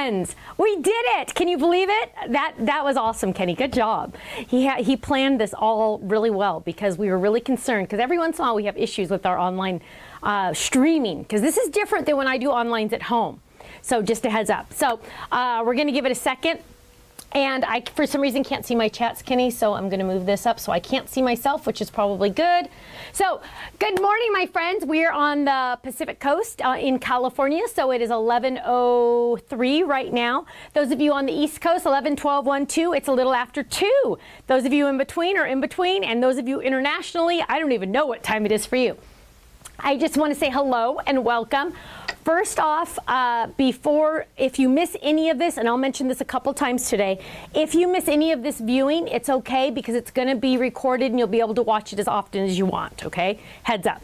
friends. We did it. Can you believe it? That was awesome, Kenny. Good job. He planned this all really well because we were really concerned because every once in a while we have issues with our online streaming because this is different than when I do onlines at home. So just a heads up. So we're going to give it a second. And I, for some reason, can't see my chats, Kenny, so I'm going to move this up so I can't see myself, which is probably good. So, good morning, my friends. We are on the Pacific Coast in California, so it is 11:03 right now. Those of you on the East Coast, 11:12, 1:02, it's a little after 2. Those of you in between are in between, and those of you internationally, I don't even know what time it is for you. I just want to say hello and welcome. First off, if you miss any of this, and I'll mention this a couple times today, if you miss any of this viewing, it's okay because it's going to be recorded and you'll be able to watch it as often as you want, okay? Heads up.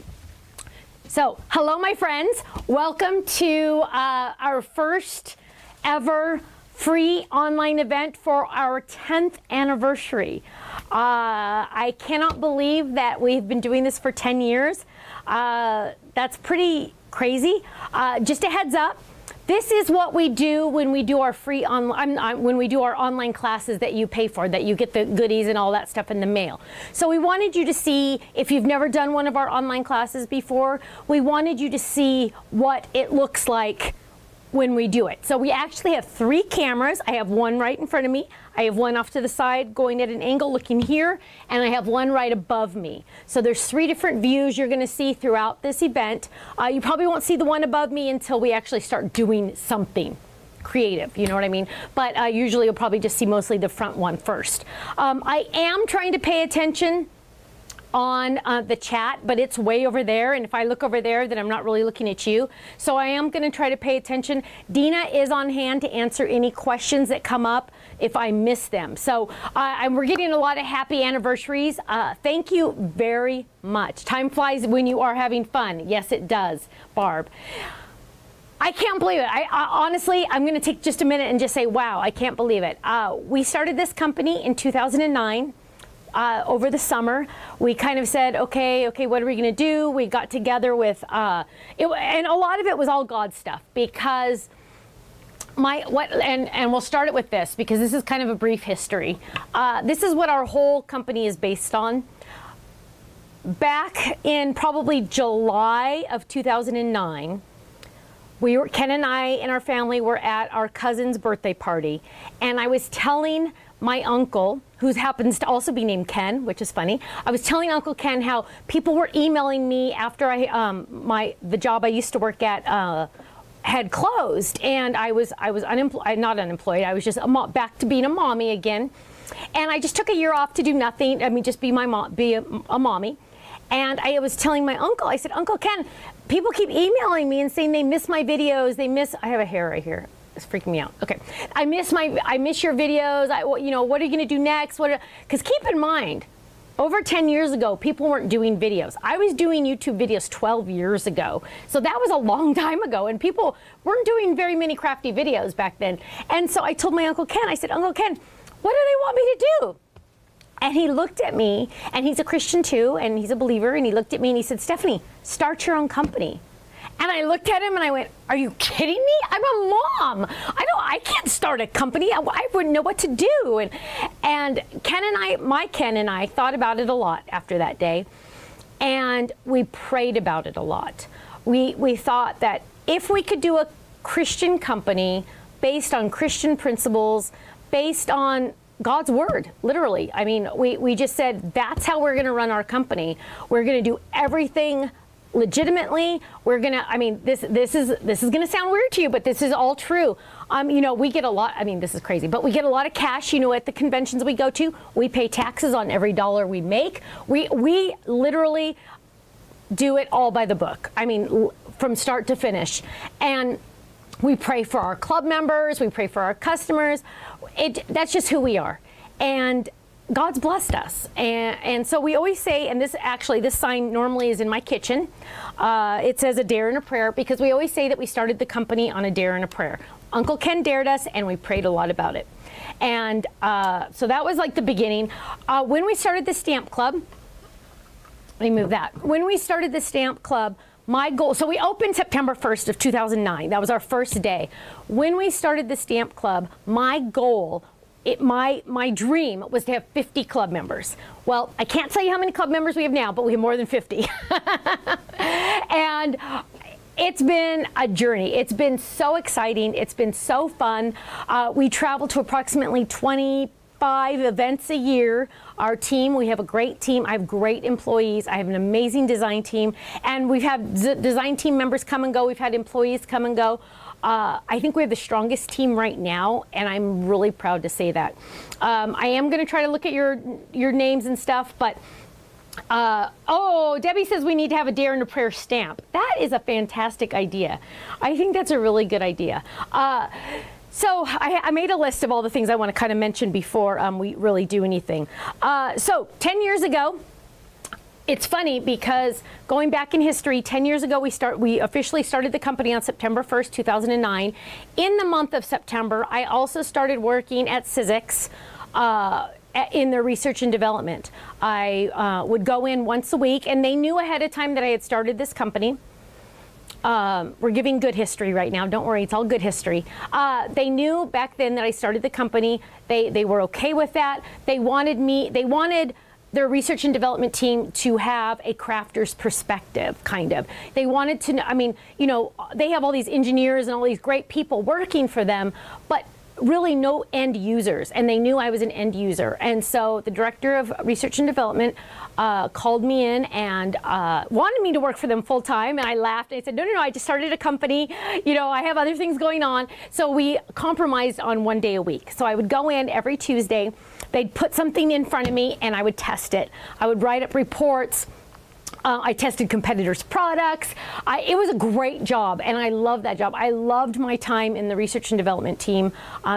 So, hello my friends. Welcome to our first ever free online event for our 10th anniversary. I cannot believe that we've been doing this for 10 years. That's pretty crazy. Just a heads up, this is what we do when we do our free online, when we do our online classes that you pay for, that you get the goodies and all that stuff in the mail. So we wanted you to see, if you've never done one of our online classes before, we wanted you to see what it looks like when we do it. So we actually have 3 cameras. I have one right in front of me, I have one off to the side going at an angle looking here, and I have one right above me. So there's 3 different views you're gonna see throughout this event. You probably won't see the one above me until we actually start doing something creative, you know what I mean? But usually you'll probably just see mostly the front one first. I am trying to pay attention on the chat, but it's way over there, and if I look over there then I'm not really looking at you, so I am going to try to pay attention. Dina is on hand to answer any questions that come up if I miss them. So we're getting a lot of happy anniversaries. Thank you very much. Time flies when you are having fun. Yes it does, Barb. I can't believe it. I honestly, I'm going to take just a minute and just say wow, I can't believe it. We started this company in 2009. Over the summer, we kind of said, okay, what are we going to do? We got together with, and a lot of it was all God stuff because and we'll start it with this because this is kind of a brief history. This is what our whole company is based on. Back in probably July of 2009, Ken and I and our family were at our cousin's birthday party, and I was telling my uncle, who happens to also be named Ken, which is funny. I was telling Uncle Ken how people were emailing me after the job I used to work at had closed, and I was unemployed, not unemployed. I was just back to being a mommy again, and I just took a year off to do nothing. I mean, just be my mom, be a mommy. And I was telling my uncle, I said, Uncle Ken, people keep emailing me and saying they miss my videos. They miss. I have a hair right here. It's freaking me out. Okay, I miss your videos. You know, what are you gonna do next? Because keep in mind, over 10 years ago, people weren't doing videos. I was doing YouTube videos 12 years ago, so that was a long time ago, and people weren't doing very many crafty videos back then. And so I told my Uncle Ken, I said, Uncle Ken, what do they want me to do? And he looked at me, and he's a Christian too, and he's a believer, and he looked at me and he said, Stephanie, start your own company. And I looked at him and I went, are you kidding me? I'm a mom. I can't start a company. I wouldn't know what to do. And Ken and I thought about it a lot after that day. And we prayed about it a lot. We thought that if we could do a Christian company based on Christian principles, based on God's word, literally. I mean, we just said, that's how we're going to run our company. We're going to do everything legitimately. We're gonna, I mean, this is gonna sound weird to you, but this is all true. You know, we get a lot, I mean, this is crazy, but we get a lot of cash, you know, at the conventions we go to. We pay taxes on every dollar we make. We literally do it all by the book. I mean, from start to finish. And we pray for our club members, we pray for our customers. That's just who we are. And God's blessed us, and so we always say, and this sign normally is in my kitchen. It says a dare and a prayer because we always say that we started the company on a dare and a prayer. Uncle Ken dared us, and we prayed a lot about it. And so that was like the beginning. When we started the Stamp Club, let me move that. When we started the Stamp Club, My goal, so we opened September 1st of 2009. That was our first day. When we started the Stamp Club, my goal, my dream was to have 50 club members. Well, I can't tell you how many club members we have now, but we have more than 50. And it's been a journey. It's been so exciting. It's been so fun. We travel to approximately 25 events a year. Our team, we have a great team. I have great employees. I have an amazing design team. And we've had design team members come and go. We've had employees come and go. I think we have the strongest team right now, and I'm really proud to say that. I am going to try to look at your names and stuff, but oh, Debbie says we need to have a dare and a prayer stamp. That is a fantastic idea. I think that's a really good idea. So I made a list of all the things I want to kind of mention before we really do anything. So 10 years ago, it's funny because going back in history, 10 years ago, we officially started the company on September 1st, 2009. In the month of September, I also started working at Sizzix in their research and development. I would go in once a week, and they knew ahead of time that I had started this company. We're giving good history right now. Don't worry, it's all good history. They knew back then that I started the company. They were okay with that. They wanted me, they wanted their research and development team to have a crafter's perspective, kind of. They wanted to know, I mean, you know, they have all these engineers and all these great people working for them, but really no end users, and they knew I was an end user. And so the director of research and development called me in and wanted me to work for them full time, and I laughed and I said, no, no, no, I just started a company, you know, I have other things going on. So we compromised on one day a week. So I would go in every Tuesday, they'd put something in front of me and I would test it. I would write up reports. I tested competitors' products. It was a great job, and I loved that job. I loved my time in the research and development team.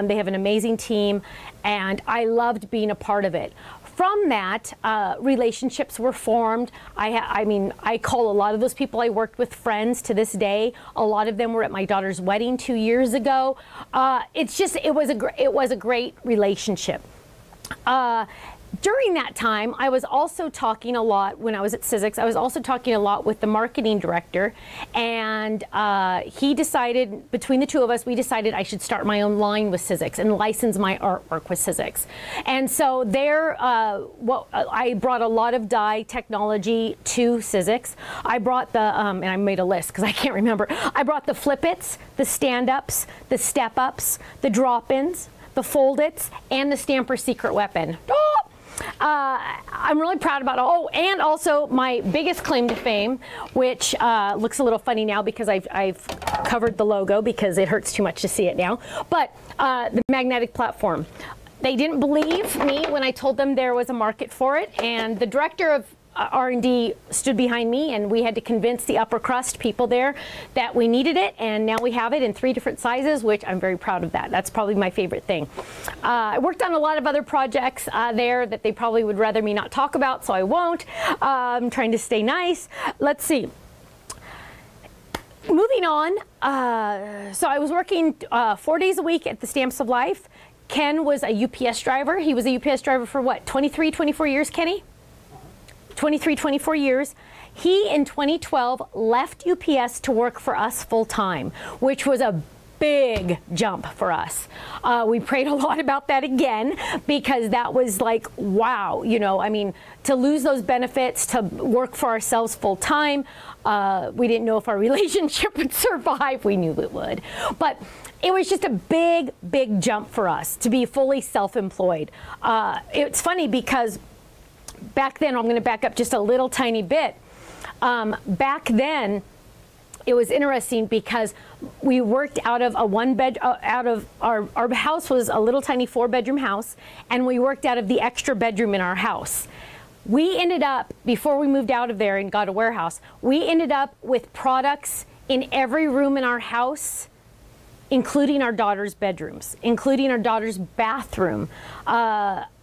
They have an amazing team, and I loved being a part of it. From that, relationships were formed. I mean, I call a lot of those people I worked with friends to this day. A lot of them were at my daughter's wedding 2 years ago. It's just, it was a great relationship. During that time, I was also talking a lot when I was at Sizzix. I was also talking a lot with the marketing director, and he decided, between the two of us, we decided I should start my own line with Sizzix and license my artwork with Sizzix. And so there, I brought a lot of dye technology to Sizzix. I brought the, and I made a list because I can't remember. I brought the flip-its, the stand-ups, the step-ups, the drop-ins, the fold-its, and the stamper secret weapon. Oh! I'm really proud about it. Oh, and also my biggest claim to fame, which looks a little funny now because I've covered the logo because it hurts too much to see it now, but the magnetic platform. They didn't believe me when I told them there was a market for it, and the director of R&D stood behind me, and we had to convince the upper crust people there that we needed it, and now we have it in 3 different sizes, which I'm very proud of that. That's probably my favorite thing. I worked on a lot of other projects there that they probably would rather me not talk about, so I won't. I'm trying to stay nice. Let's see. Moving on, so I was working 4 days a week at the Stamps of Life. Ken was a UPS driver. He was a UPS driver for what, 23, 24 years, Kenny? 23, 24 years. He, in 2012, left UPS to work for us full-time, which was a big jump for us. We prayed a lot about that again, because that was like, wow, you know, I mean, to lose those benefits, to work for ourselves full-time, we didn't know if our relationship would survive. We knew it would. But it was just a big, big jump for us to be fully self-employed. It's funny because back then, I'm going to back up just a little tiny bit. Back then, it was interesting because we worked out of a our house was a little tiny 4-bedroom house, and we worked out of the extra bedroom in our house. We ended up, before we moved out of there and got a warehouse, we ended up with products in every room in our house, including our daughter's bedrooms, including our daughter's bathroom,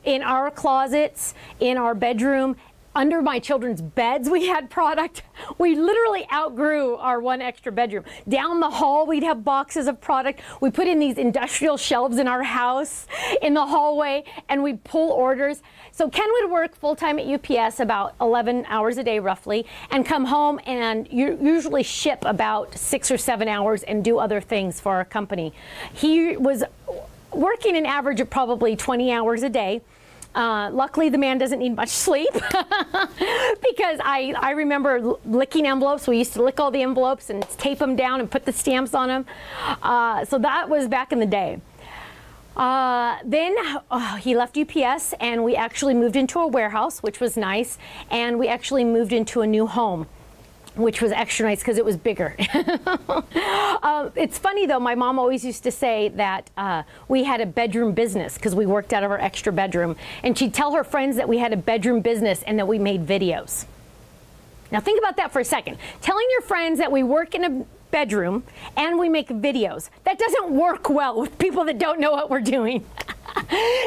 in our closets, in our bedroom, under my children's beds we had product. We literally outgrew our one extra bedroom. Down the hall we'd have boxes of product. We put in these industrial shelves in our house in the hallway, and we'd pull orders. So Ken would work full-time at UPS about 11 hours a day roughly, and come home and usually ship about 6 or 7 hours and do other things for our company. He was working an average of probably 20 hours a day. Luckily, the man doesn't need much sleep because I remember licking envelopes. We used to lick all the envelopes and tape them down and put the stamps on them. So that was back in the day. Then he left UPS, and we actually moved into a warehouse, which was nice, and we actually moved into a new home, which was extra nice because it was bigger. It's funny though, my mom always used to say that we had a bedroom business because we worked out of our extra bedroom, and she'd tell her friends that we had a bedroom business and that we made videos. Now think about that for a second. Telling your friends that we work in a bedroom and we make videos, that doesn't work well with people that don't know what we're doing.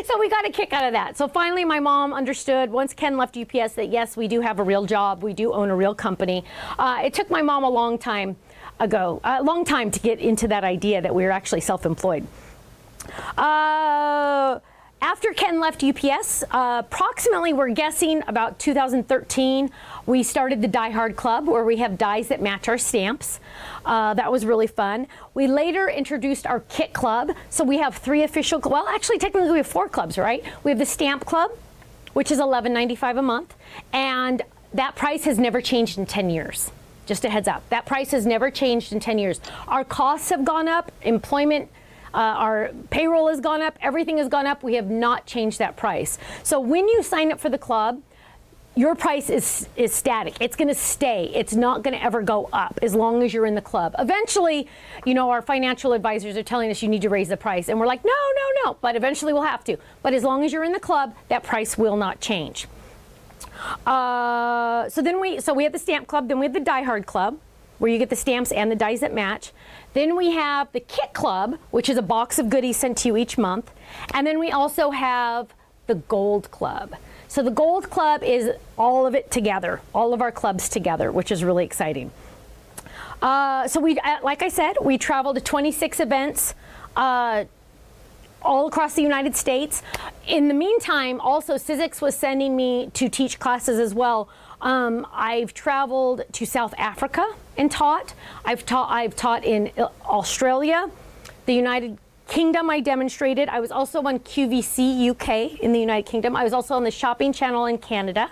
So we got a kick out of that. So finally my mom understood once Ken left UPS that yes, we do have a real job, we do own a real company. It took my mom a long time to get into that idea that we were actually self-employed. After Ken left UPS, approximately, we're guessing, about 2013, we started the Die Hard Club, where we have dies that match our stamps. That was really fun. We later introduced our Kit Club, so we have 3 official, well, actually, technically, we have 4 clubs, right? We have the Stamp Club, which is $11.95 a month, and that price has never changed in 10 years. Just a heads up, that price has never changed in 10 years. Our costs have gone up, employment, our payroll has gone up, everything has gone up. We have not changed that price. So when you sign up for the club, your price is static. It's going to stay. It's not going to ever go up as long as you're in the club. Eventually, you know, our financial advisors are telling us you need to raise the price, and we're like, no, but eventually we'll have to. But as long as you're in the club, that price will not change. So we have the Stamp Club, then we have the Die Hard Club, where you get the stamps and the dies that match. Then we have the Kit Club, which is a box of goodies sent to you each month. And then we also have the Gold Club. So the Gold Club is all of it together, all of our clubs together, which is really exciting. So we, like I said, we traveled to 26 events all across the United States. In the meantime, also Sizzix was sending me to teach classes as well. I've traveled to South Africa and taught. I've taught in Australia, the United Kingdom. I demonstrated. I was also on QVC UK in the United Kingdom. I was also on the Shopping Channel in Canada.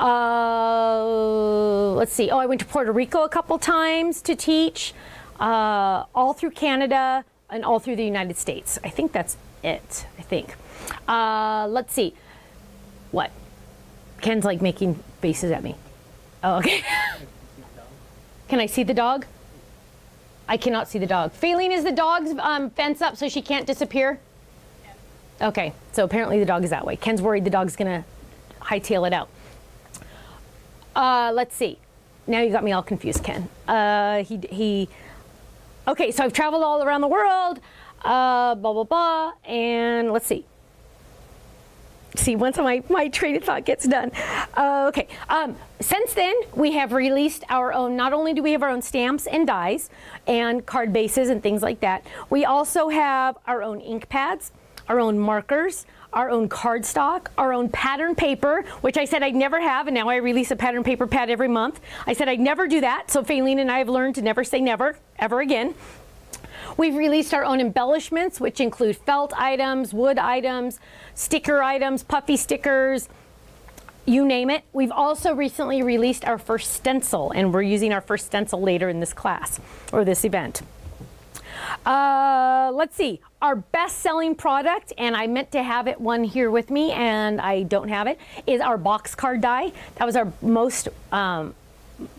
Let's see. Oh, I went to Puerto Rico a couple times to teach, all through Canada and all through the United States. I think that's it. I think. Let's see. What? Ken's like making faces at me. Oh, okay. Can I see the dog? I cannot see the dog. Faylene, is the dog's fence up so she can't disappear? Yeah. Okay, so apparently the dog is that way. Ken's worried the dog's gonna hightail it out. Let's see. Now you got me all confused, Ken. Okay, so I've traveled all around the world, blah, blah, blah, and let's see. See, once my train of thought gets done. Okay, since then, we have released our own, not only do we have our own stamps and dies and card bases and things like that, we also have our own ink pads, our own markers, our own cardstock, our own pattern paper, which I said I'd never have, and now I release a pattern paper pad every month. I said I'd never do that, so Faylene and I have learned to never say never, ever again. We've released our own embellishments, which include felt items, wood items, sticker items, puffy stickers, you name it. We've also recently released our first stencil, and we're using our first stencil later in this class or this event. Let's see, our best-selling product, and I meant to have it one here with me and I don't have it, is our box card die. That was our most I'm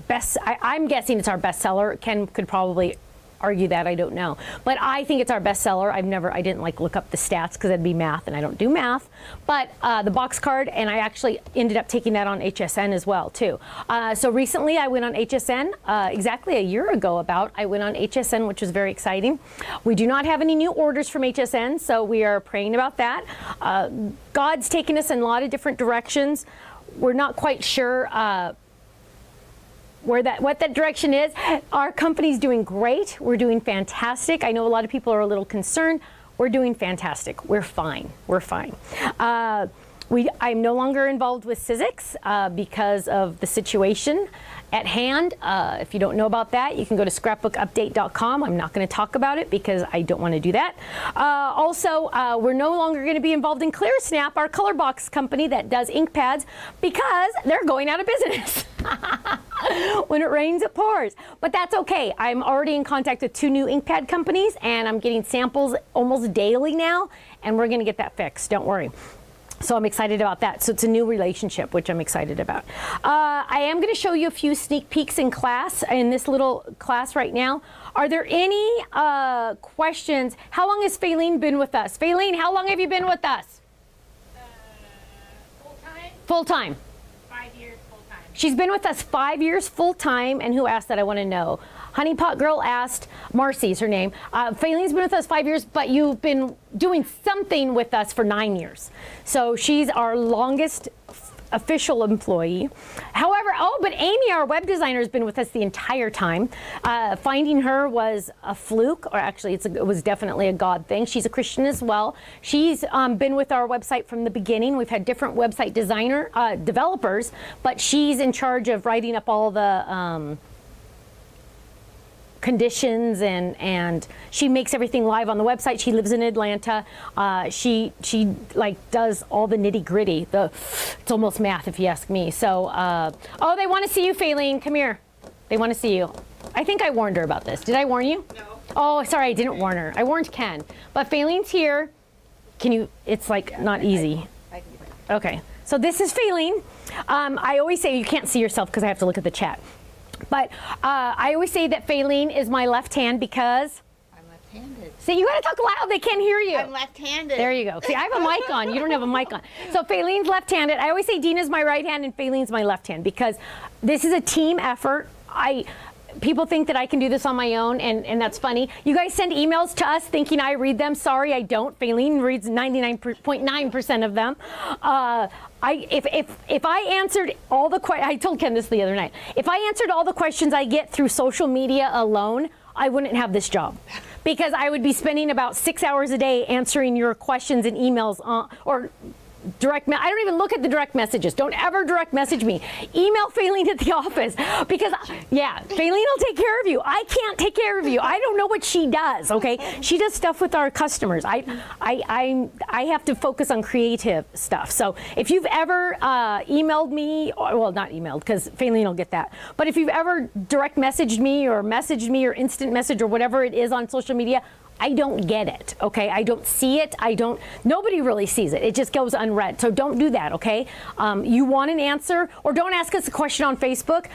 guessing it's our bestseller. Ken could probably argue that, I don't know, but I think it's our bestseller. I didn't like look up the stats because that'd be math and I don't do math, but the box card, and I actually ended up taking that on HSN as well too. So recently I went on HSN, exactly a year ago about, I went on HSN, which was very exciting. We do not have any new orders from HSN, so we are praying about that. God's taken us in a lot of different directions. we're not quite sure what that direction is. Our company's doing great. We're doing fantastic. I know a lot of people are a little concerned. We're doing fantastic. We're fine. We're fine. I'm no longer involved with Sizzix because of the situation at hand. If you don't know about that, you can go to scrapbookupdate.com. I'm not going to talk about it because I don't want to do that. Also, we're no longer going to be involved in ClearSnap, our color box company that does ink pads, because they're going out of business. When it rains, it pours. But that's okay. I'm already in contact with 2 new ink pad companies, and I'm getting samples almost daily now, and we're going to get that fixed. Don't worry. So I'm excited about that. So it's a new relationship, which I'm excited about. I am going to show you a few sneak peeks in class, in this little class right now. Are there any questions? How long has Faylene been with us? Faylene, how long have you been with us? Full-time. Full-time. 5 years full-time. She's been with us 5 years full-time. And who asked that? I want to know. Honeypot Girl asked, Marcy's her name, Failene's been with us 5 years, but you've been doing something with us for 9 years. So she's our longest official employee. However, oh, but Amy, our web designer, has been with us the entire time. Finding her was a fluke, or actually it was definitely a God thing. She's a Christian as well. She's been with our website from the beginning. We've had different website designer, developers, but she's in charge of writing up all the conditions, and she makes everything live on the website. She lives in Atlanta. She like does all the nitty gritty. It's almost math if you ask me. So oh, they want to see you, Faylene. Come here. They want to see you. I think I warned her about this. Did I warn you? No. Oh, sorry, I didn't warn her. I warned Ken. But Failene's here. Can you? It's like not easy. I can do that. Okay. So this is Faylene. I always say you can't see yourself because I have to look at the chat. But I always say that Faylene is my left hand because I'm left-handed. See, you gotta talk loud, they can't hear you. I'm left-handed. There you go. See, I have a mic on. You don't have a mic on. So Failene's left-handed. I always say Dina's my right hand and Failene's my left hand because this is a team effort. People think that I can do this on my own, and that's funny. You guys send emails to us thinking I read them. Sorry, I don't. Faylene reads 99.9% of them. If I answered all the questions, I told Ken this the other night, if I answered all the questions I get through social media alone, I wouldn't have this job, because I would be spending about 6 hours a day answering your questions and emails or direct. I don't even look at the direct messages. Don't ever direct message me. Email Faylene at the office, because yeah, Faylene will take care of you. I can't take care of you. I don't know what she does. Okay, she does stuff with our customers. I have to focus on creative stuff. So if you've ever emailed me, or, well, not emailed because Faylene will get that, but if you've ever direct messaged me or instant message or whatever it is on social media, I don't get it, okay? I don't see it. Nobody really sees it. It just goes unread. So don't do that, okay? You want an answer, or don't ask us a question on Facebook.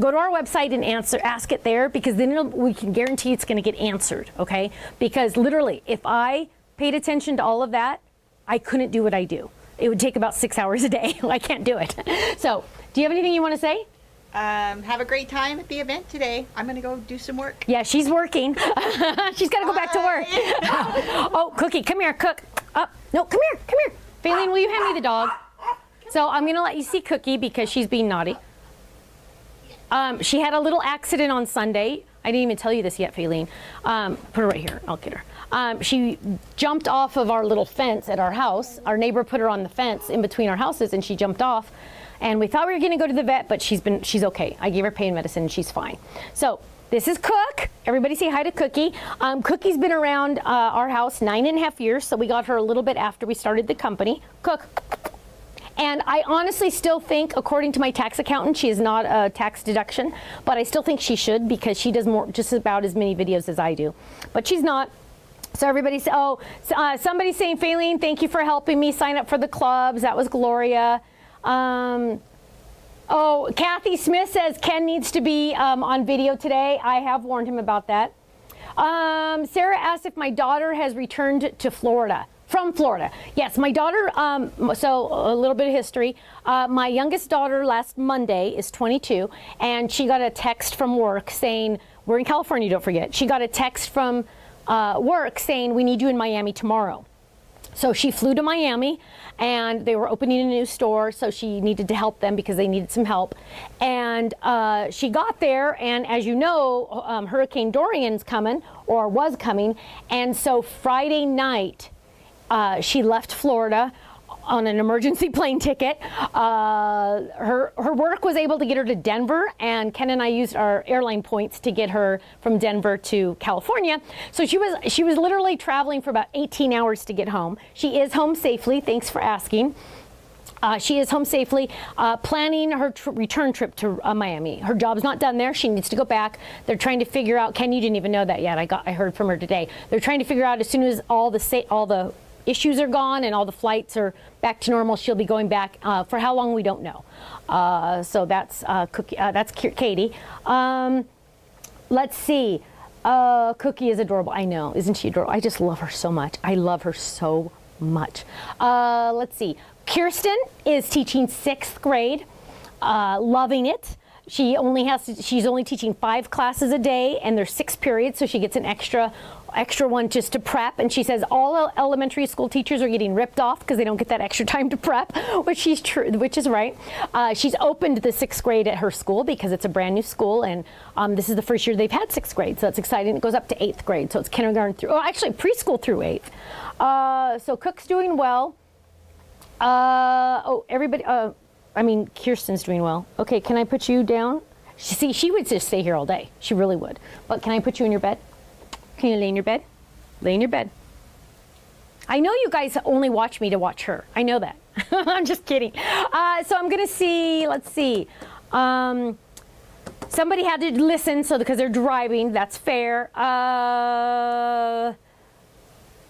Go to our website and ask it there, because then we can guarantee it's going to get answered, okay? Because literally, if I paid attention to all of that, I couldn't do what I do. It would take about 6 hours a day. I can't do it. So do you have anything you want to say? Have a great time at the event today. I'm going to go do some work. Yeah, she's working. She's got to go back to work. Oh, Cookie, come here, Cook. Up. No, come here, come here. Faylene, will you hand me the dog? So I'm going to let you see Cookie because she's being naughty. She had a little accident on Sunday. I didn't even tell you this yet, Faylene. Put her right here. I'll get her. She jumped off of our little fence at our house. Our neighbor put her on the fence in between our houses, and she jumped off. And we thought we were going to go to the vet, but she's okay. I gave her pain medicine, and she's fine. So this is Cook. Everybody say hi to Cookie. Cookie's been around our house 9.5 years, so we got her a little bit after we started the company. Cook. And I honestly still think, according to my tax accountant, she is not a tax deduction, but I still think she should, because she does just about as many videos as I do. But she's not. So everybody's, somebody's saying, Faylene, thank you for helping me sign up for the clubs. That was Gloria. Oh, Kathy Smith says Ken needs to be on video today. I have warned him about that. Sarah asked if my daughter has returned to Florida. From Florida. Yes, my daughter, so a little bit of history. My youngest daughter last Monday is 22, and she got a text from work saying, we're in California, don't forget. She got a text from work saying, we need you in Miami tomorrow. So she flew to Miami, and they were opening a new store, so she needed to help them because they needed some help. And she got there, and as you know, Hurricane Dorian's coming, or was coming, and so Friday night she left Florida on an emergency plane ticket. Her work was able to get her to Denver, and Ken and I used our airline points to get her from Denver to California. So she was literally traveling for about 18 hours to get home. She is home safely, thanks for asking. She is home safely, planning her return trip to Miami. Her job's not done there. She needs to go back. They're trying to figure out, Ken, you didn't even know that yet. I heard from her today. They're trying to figure out, as soon as all the issues are gone and all the flights are back to normal, she'll be going back. For how long, we don't know. So that's Cookie. That's Katie. Let's see. Cookie is adorable. I know, isn't she adorable? I just love her so much. I love her so much. Let's see. Kirsten is teaching 6th grade, loving it. She only has to, she's only teaching 5 classes a day, and there's 6 periods, so she gets an extra one just to prep. And she says all elementary school teachers are getting ripped off because they don't get that extra time to prep, which is right. She's opened the 6th grade at her school because it's a brand new school, and this is the first year they've had 6th grade, so that's exciting. It goes up to 8th grade, so it's kindergarten through, oh, actually preschool through 8th. So Cook's doing well. Oh, everybody. I mean, Kirsten's doing well. Okay, can I put you down? See, she would just stay here all day. She really would. But can I put you in your bed? Can you lay in your bed? Lay in your bed. I know you guys only watch me to watch her. I know that. I'm just kidding. So I'm going to see, let's see. Somebody had to listen, so because they're driving. That's fair.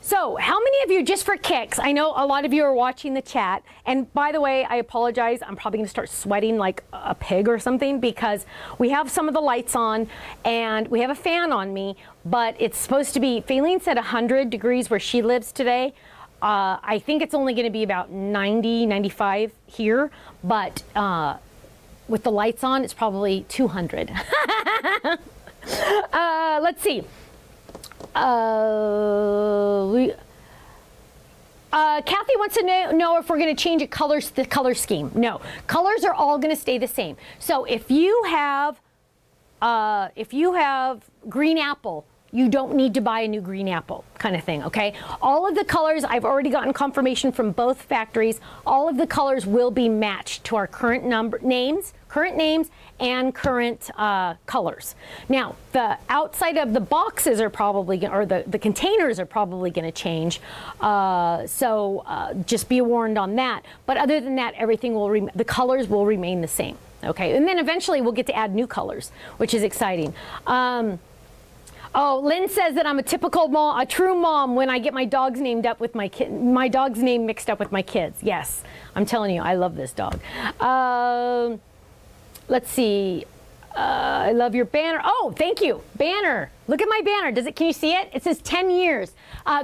So how many of you, just for kicks, I know a lot of you are watching the chat, and by the way, I apologize, I'm probably going to start sweating like a pig or something because we have some of the lights on and we have a fan on me, but it's supposed to be, Faylene said 100 degrees where she lives today. I think it's only going to be about 90, 95 here, but with the lights on, it's probably 200. Let's see. Kathy wants to know if we're going to change the color scheme. No, colors are all going to stay the same. So if you have green apple, you don't need to buy a new green apple, kind of thing, okay? All of the colors, I've already gotten confirmation from both factories, all of the colors will be matched to our current names and current colors. Now, the outside of the boxes are probably, or the containers are probably going to change, so just be warned on that. But other than that, everything will, the colors will remain the same, okay? And then eventually we'll get to add new colors, which is exciting. Oh, Lynn says that I'm a typical mom, a true mom, when I get my dog's named up with my dog's name mixed up with my kids. Yes, I'm telling you, I love this dog. Let's see. I love your banner. Oh, thank you. Banner. Look at my banner. Does it? Can you see it? It says 10 years.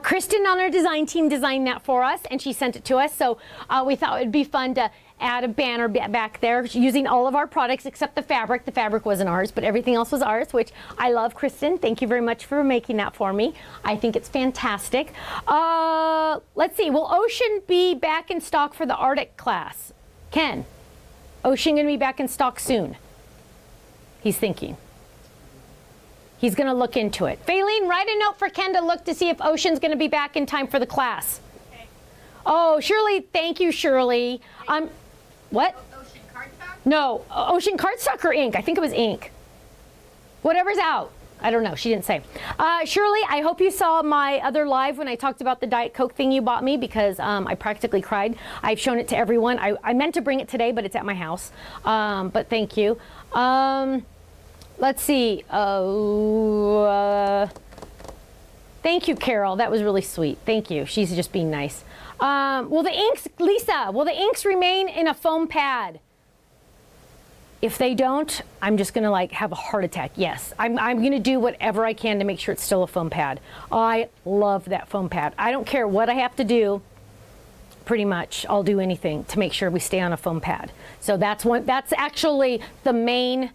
Kristen on our design team designed that for us, and she sent it to us. So we thought it would be fun to add a banner back there using all of our products except the fabric. The fabric wasn't ours, but everything else was ours, which I love, Kristen. Thank you very much for making that for me. I think it's fantastic. Let's see. Will Ocean be back in stock for the Arctic class? Ken, Ocean going to be back in stock soon? He's thinking. He's going to look into it. Faylene, write a note for Ken to look to see if Ocean's going to be back in time for the class. Okay. Oh, Shirley. Thank you, Shirley. What? Ocean cardstock? No, Ocean cardstock or ink. I think it was ink. Whatever's out. I don't know. She didn't say. Shirley, I hope you saw my other live when I talked about the Diet Coke thing you bought me, because I practically cried. I've shown it to everyone. I meant to bring it today, but it's at my house. But thank you. Let's see. Thank you, Carol. That was really sweet. Thank you. She's just being nice. Will the inks, Lisa, will the inks remain in a foam pad? If they don't, I'm just going to like have a heart attack. Yes, I'm going to do whatever I can to make sure it's still a foam pad. I love that foam pad. I don't care what I have to do. Pretty much, I'll do anything to make sure we stay on a foam pad. So that's actually the main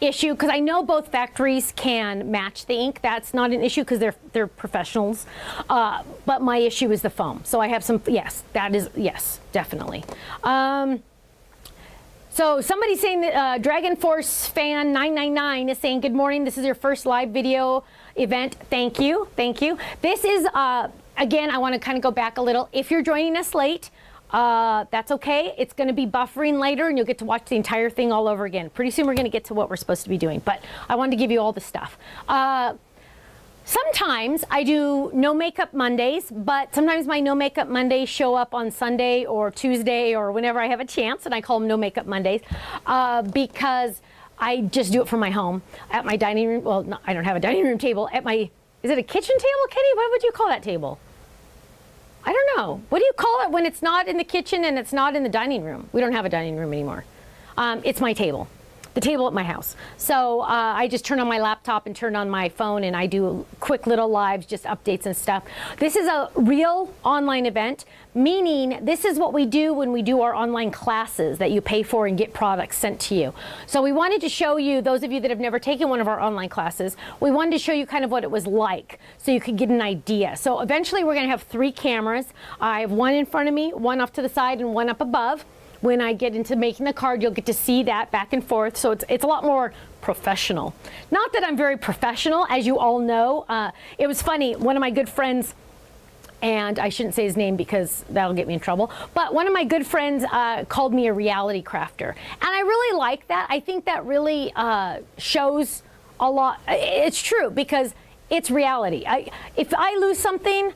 issue, because I know both factories can match the ink. That's not an issue because they're professionals. But my issue is the foam. So I have some, yes, that is, yes, definitely. So somebody's saying that Dragon Force fan 999 is saying, good morning, this is your first live video event. Thank you, thank you. This is, again, I want to kind of go back a little. If you're joining us late, that's okay. It's going to be buffering later and you'll get to watch the entire thing all over again. Pretty soon we're going to get to what we're supposed to be doing, but I wanted to give you all the stuff. Sometimes I do no makeup Mondays, but sometimes my no makeup Mondays show up on Sunday or Tuesday or whenever I have a chance, and I call them no makeup Mondays because I just do it from my home at my dining room. Well, no, I don't have a dining room table. At my, is it a kitchen table, Katie? What would you call that table? I don't know. What do you call it when it's not in the kitchen and it's not in the dining room? We don't have a dining room anymore. It's my table. The table at my house. So I just turn on my laptop and turn on my phone and I do quick little lives, just updates and stuff. This is a real online event, meaning this is what we do when we do our online classes that you pay for and get products sent to you. So we wanted to show you, those of you that have never taken one of our online classes, we wanted to show you kind of what it was like so you could get an idea. So eventually we're going to have three cameras. I have one in front of me, one off to the side, and one up above. When I get into making the card, you'll get to see that back and forth. So it's a lot more professional. Not that I'm very professional, as you all know. It was funny, one of my good friends, and I shouldn't say his name because that'll get me in trouble, but one of my good friends called me a reality crafter. And I really like that. I think that really shows a lot. It's true because it's reality. If I lose something,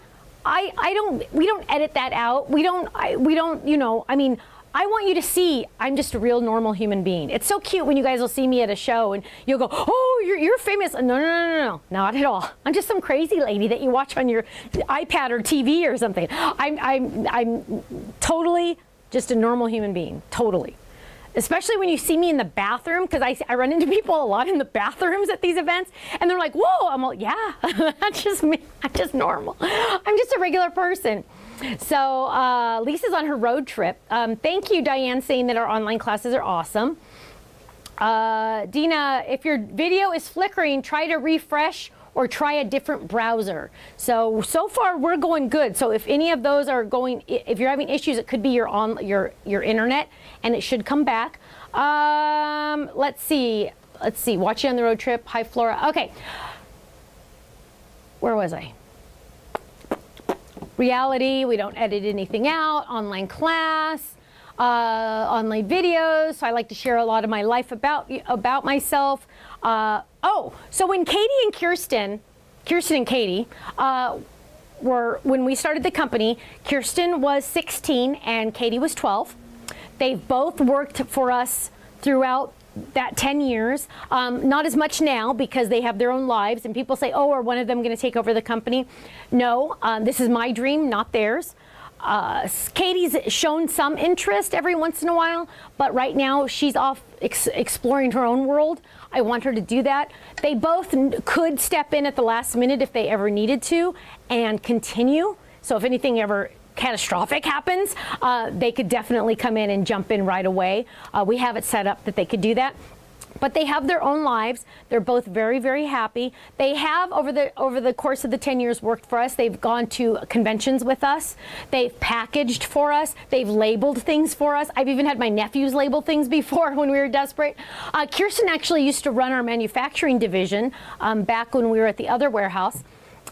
we don't edit that out. We don't, you know, I mean, I want you to see I'm just a real normal human being. It's so cute when you guys will see me at a show and you'll go, oh, you're famous. No, no, no, no, no, not at all. I'm just some crazy lady that you watch on your iPad or TV or something. I'm totally just a normal human being, totally. Especially when you see me in the bathroom, because I run into people a lot in the bathrooms at these events, and they're like, whoa, I'm like, yeah, that's just me, I'm just normal. I'm just a regular person. So Lisa's on her road trip. Thank you, Diane, saying that our online classes are awesome. Dina, if your video is flickering, try to refresh or try a different browser. So far we're going good. So if any of those are going, if you're having issues, it could be your internet, and it should come back. Let's see, watch you on the road trip. Hi, Flora. Okay, where was I? Reality, we don't edit anything out, online class, online videos. So I like to share a lot of my life about myself. So when Kirsten and Katie, when we started the company, Kirsten was 16 and Katie was 12. They both worked for us throughout that 10 years. Not as much now because they have their own lives, and people say, oh, are one of them going to take over the company? No, this is my dream, not theirs. Katie's shown some interest every once in a while, but right now she's off exploring her own world. I want her to do that. They both could step in at the last minute if they ever needed to and continue. So if anything ever catastrophic happens, they could definitely come in and jump in right away. We have it set up that they could do that. But they have their own lives. They're both very, very happy. They have, over the course of the 10 years, worked for us. They've gone to conventions with us. They've packaged for us. They've labeled things for us. I've even had my nephews label things before when we were desperate. Kirsten actually used to run our manufacturing division back when we were at the other warehouse,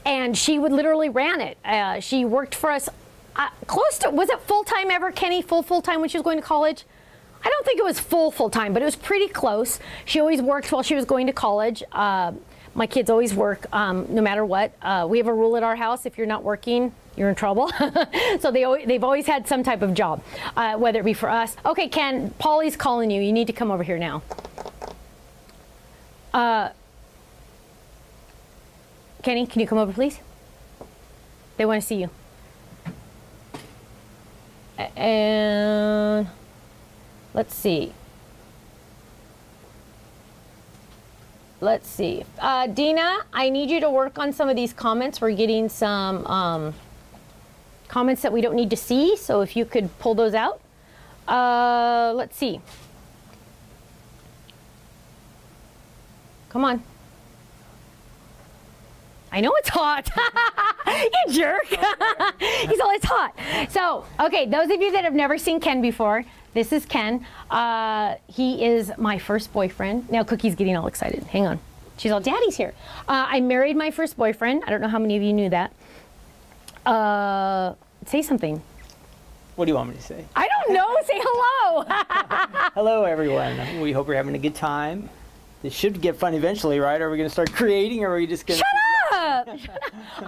and she would literally ran it. She worked for us close to, was it full-time ever, Kenny? Full-time when she was going to college? I don't think it was full-time, but it was pretty close. She always worked while she was going to college. My kids always work no matter what. We have a rule at our house, if you're not working, you're in trouble. So they've always had some type of job, whether it be for us. Okay, Ken, Polly's calling you. You need to come over here now. Kenny, can you come over, please? They want to see you. And let's see. Dina, I need you to work on some of these comments. We're getting some comments that we don't need to see, so if you could pull those out. Let's see. Come on. I know it's hot. You jerk. He's always hot. So, okay, those of you that have never seen Ken before, this is Ken. He is my first boyfriend. Now Cookie's getting all excited. Hang on. She's all, daddy's here. I married my first boyfriend. I don't know how many of you knew that. Say something. What do you want me to say? I don't know. Say hello. Hello, everyone. We hope you're having a good time. This should get fun eventually, right? Are we going to start creating, or are we just going to... Shut up! He knows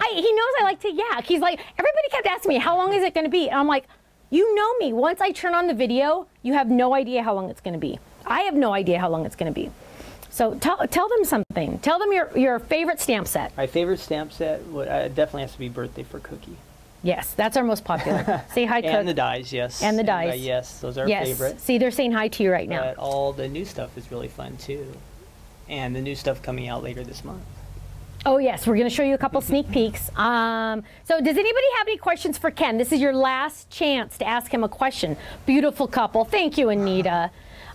I like to yak. He's like, everybody kept asking me, how long is it going to be? And I'm like, you know me. Once I turn on the video, you have no idea how long it's going to be. I have no idea how long it's going to be. So tell them something. Tell them your favorite stamp set. My favorite stamp set definitely has to be birthday for Cookie. Yes, that's our most popular. Say hi, Cook. And the dies, yes. And the dies. Yes, those are our favorite. See, they're saying hi to you right now. But all the new stuff is really fun, too. And the new stuff coming out later this month. Oh, yes. We're going to show you a couple sneak peeks. So does anybody have any questions for Ken? This is your last chance to ask him a question. Beautiful couple. Thank you, Anita.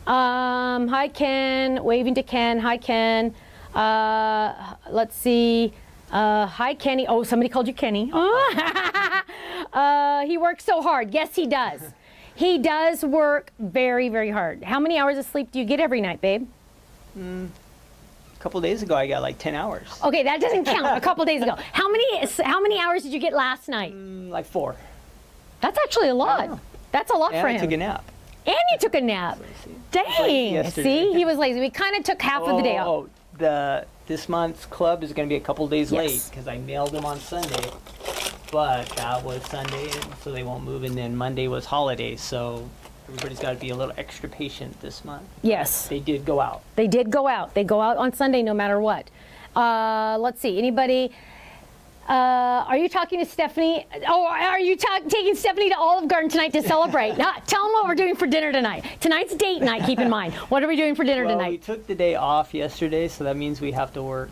Hi, Ken. Waving to Ken. Hi, Ken. Let's see. Hi, Kenny. Oh, somebody called you Kenny. Oh. He works so hard. Yes, he does. He does work very, very hard. How many hours of sleep do you get every night, babe? A couple days ago, I got like 10 hours. Okay, that doesn't count. A couple days ago. How many hours did you get last night? Like 4. That's actually a lot. That's a lot for him. And I took a nap. And you took a nap. Dang. See, he was lazy. We kind of took half of the day off. Oh, this month's club is going to be a couple days late because I mailed them on Sunday. But that was Sunday, so they won't move. And then Monday was holiday, so... Everybody's got to be a little extra patient this month. Yes. They did go out. They did go out. They go out on Sunday no matter what. Let's see. Anybody? Are you talking to Stephanie? Oh, are you taking Stephanie to Olive Garden tonight to celebrate? Tell them what we're doing for dinner tonight. Tonight's date night, keep in mind. What are we doing for dinner tonight? We took the day off yesterday, so that means we have to work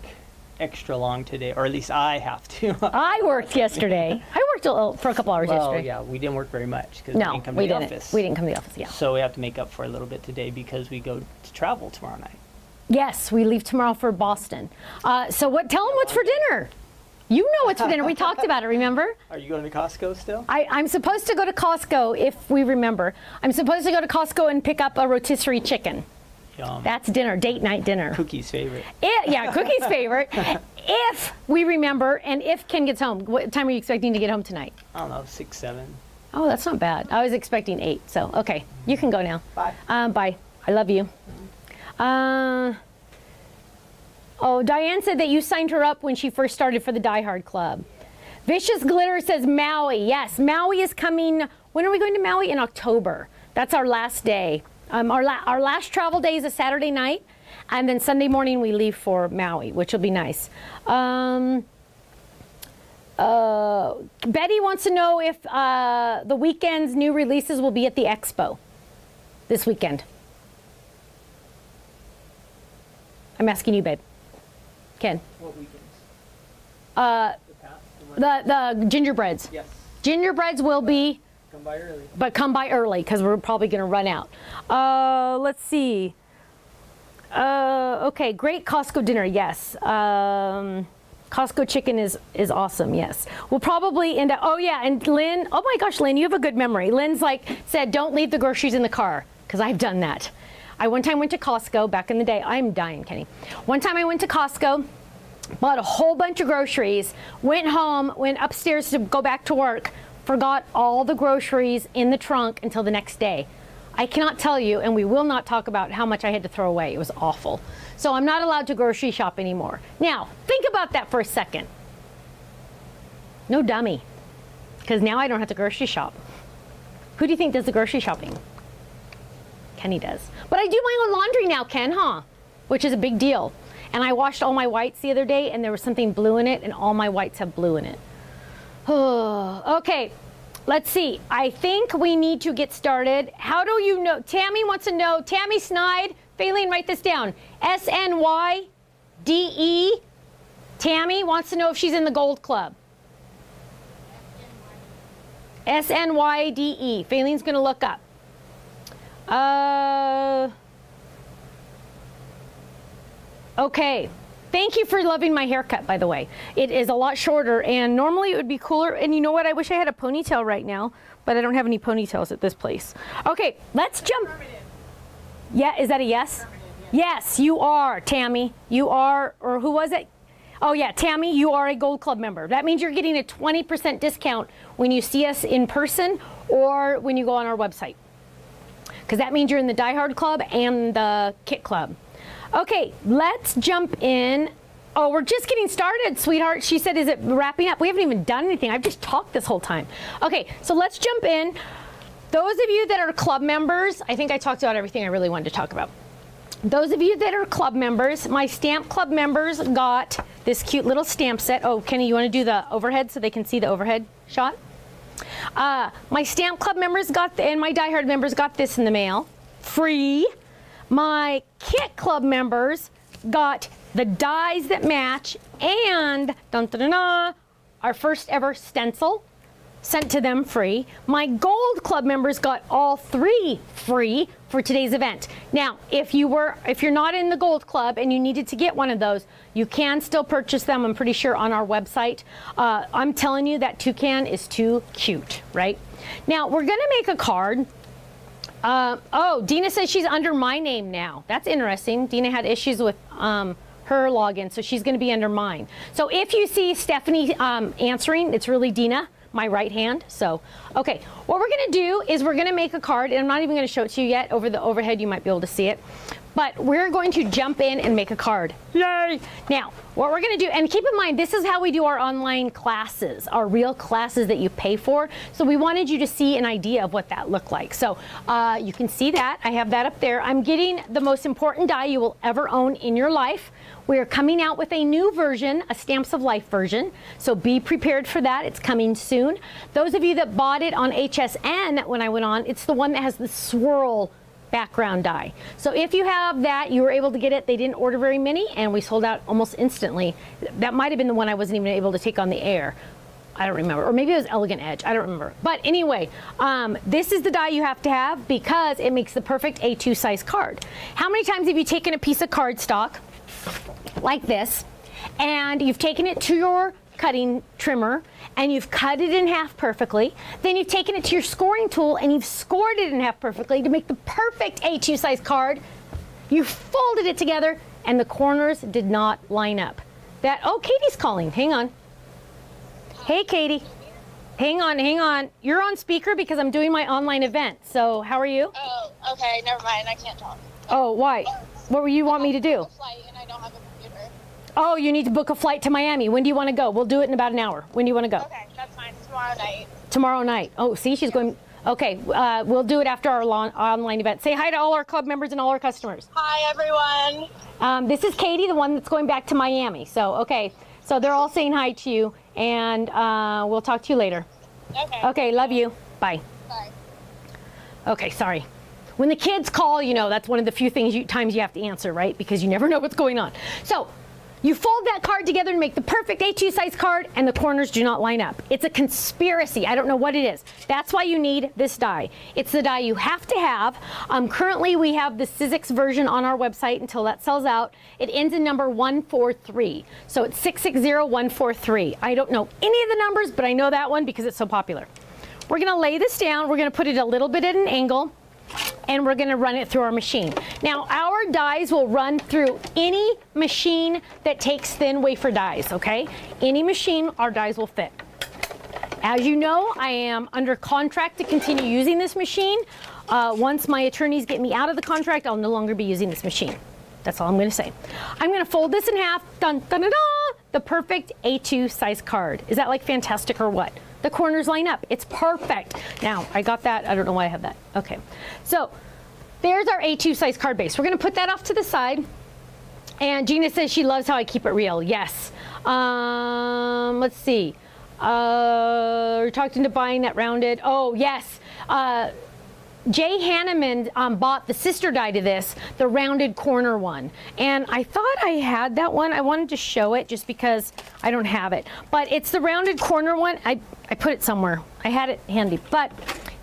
extra long today, or at least I have to. I worked yesterday. I worked for a couple hours yesterday. Yeah, we didn't work very much because we didn't come to the office. We didn't come to the office, yeah. So we have to make up for a little bit today because we go to travel tomorrow night. Yes, we leave tomorrow for Boston. So tell them what's for dinner. You know what's for dinner. We talked about it, remember? Are you going to Costco still? I'm supposed to go to Costco, if we remember. I'm supposed to go to Costco and pick up a rotisserie chicken. Yum. That's dinner, date night dinner. Cookie's favorite. Yeah, Cookie's favorite. If we remember, and if Ken gets home. What time are you expecting to get home tonight? I don't know, 6, 7. Oh, that's not bad. I was expecting 8, so okay. You can go now. Bye. Bye. I love you. Oh, Diane said that you signed her up when she first started for the Die Hard Club. Vicious Glitter says Maui. Yes, Maui is coming. When are we going to Maui? In October. That's our last day. Our last travel day is a Saturday night, and then Sunday morning we leave for Maui, which will be nice. Betty wants to know if the weekend's new releases will be at the expo this weekend. I'm asking you, babe. Ken. What weekends? The gingerbreads. Yes. Gingerbreads will be... Come by early. But come by early because we're probably going to run out. Let's see. Okay, great Costco dinner, yes. Costco chicken is awesome, yes. We'll probably end up, oh yeah, and Lynn, oh my gosh, Lynn, you have a good memory. Lynn's like, said, don't leave the groceries in the car because I've done that. I one time went to Costco back in the day. I'm dying, Kenny. One time I went to Costco, bought a whole bunch of groceries, went home, went upstairs to go back to work, forgot all the groceries in the trunk until the next day. I cannot tell you, and we will not talk about how much I had to throw away. It was awful. So I'm not allowed to grocery shop anymore. Now, think about that for a second. No dummy, because now I don't have to grocery shop. Who do you think does the grocery shopping? Kenny does. But I do my own laundry now, Ken, huh? Which is a big deal. And I washed all my whites the other day, and there was something blue in it, and all my whites have blue in it. Okay, let's see. I think we need to get started. How do you know? Tammy wants to know. Tammy Snide. Faylene, write this down. S-N-Y-D-E. Tammy wants to know if she's in the Gold Club. S-N-Y-D-E. Faylene's going to look up. Okay. Thank you for loving my haircut, by the way. It is a lot shorter, and normally it would be cooler. And you know what? I wish I had a ponytail right now, but I don't have any ponytails at this place. Okay, let's jump. Yeah, is that a yes? Yes, you are, Tammy. You are, or who was it? Oh yeah, Tammy, you are a Gold Club member. That means you're getting a 20% discount when you see us in person or when you go on our website. Because that means you're in the Die Hard Club and the Kit Club. Okay, let's jump in. Oh, we're just getting started, sweetheart. She said, is it wrapping up? We haven't even done anything. I've just talked this whole time. Okay, so let's jump in. Those of you that are club members, I think I talked about everything I really wanted to talk about. Those of you that are club members, my stamp club members got this cute little stamp set. Oh, Kenny, you want to do the overhead so they can see the overhead shot? My stamp club members got, and my Die Hard members got this in the mail, free. My Kit Club members got the dies that match and our first ever stencil sent to them free. My Gold Club members got all three free for today's event. Now, if you're not in the Gold Club and you needed to get one of those, you can still purchase them, I'm pretty sure, on our website. I'm telling you, that toucan is too cute, right? Now, we're gonna make a card. Oh, Dina says she's under my name now. That's interesting. Dina had issues with her login, so she's going to be under mine. So if you see Stephanie answering, it's really Dina, my right hand. So, okay, what we're going to do is we're going to make a card, and I'm not even going to show it to you yet. Over the overhead, you might be able to see it. But we're going to jump in and make a card. Yay! Now, what we're going to do, and keep in mind, this is how we do our online classes, our real classes that you pay for. So we wanted you to see an idea of what that looked like. So you can see that. I have that up there. I'm getting the most important die you will ever own in your life. We are coming out with a new version, a Stamps of Life version. So be prepared for that. It's coming soon. Those of you that bought it on HSN when I went on, it's the one that has the swirl background die. So if you have that, you were able to get it. They didn't order very many, and we sold out almost instantly. That might have been the one I wasn't even able to take on the air. I don't remember. Or maybe it was Elegant Edge. I don't remember. But anyway, this is the die you have to have because it makes the perfect A2 size card. How many times have you taken a piece of cardstock like this, and you've taken it to your cutting trimmer, and you've cut it in half perfectly, then you've taken it to your scoring tool and you've scored it in half perfectly to make the perfect A2 size card, you folded it together and the corners did not line up. That, oh, Katie's calling, hang on. Hey, Katie, hang on, hang on. You're on speaker because I'm doing my online event, so how are you? Oh, okay, never mind, I can't talk. Oh, why? What do you want me to do? A flight and I don't have a computer. Oh, you need to book a flight to Miami. When do you want to go? We'll do it in about an hour. When do you want to go? Okay, that's fine. Tomorrow night. Tomorrow night. Oh, see, she's going. Okay, we'll do it after our online event. Say hi to all our club members and all our customers. Hi, everyone. This is Katie, the one that's going back to Miami. So, okay, so they're all saying hi to you, and we'll talk to you later. Okay. Okay, love you. Bye. Bye. Okay, sorry. When the kids call, you know, that's one of the few things times you have to answer, right? Because you never know what's going on. So, you fold that card together to make the perfect A2 size card, and the corners do not line up. It's a conspiracy. I don't know what it is. That's why you need this die. It's the die you have to have. Currently, we have the Sizzix version on our website until that sells out. It ends in number 143. So it's 660143. I don't know any of the numbers, but I know that one because it's so popular. We're going to lay this down. We're going to put it a little bit at an angle, and we're going to run it through our machine. Now, our dies will run through any machine that takes thin wafer dies, okay? Any machine, our dies will fit. As you know, I am under contract to continue using this machine. Once my attorneys get me out of the contract, I'll no longer be using this machine. That's all I'm going to say. I'm going to fold this in half, dun dun dun dun, the perfect A2 size card. Is that like fantastic or what? The corners line up. It's perfect. Now, I got that. I don't know why I have that. Okay. So, there's our A2 size card base. We're going to put that off to the side. And Gina says she loves how I keep it real. Yes. Let's see. You're talking to buying that rounded. Oh, yes. Jay Hanneman bought the sister die to this, the rounded corner one. And I thought I had that one. I wanted to show it just because I don't have it. But it's the rounded corner one. I put it somewhere. I had it handy. But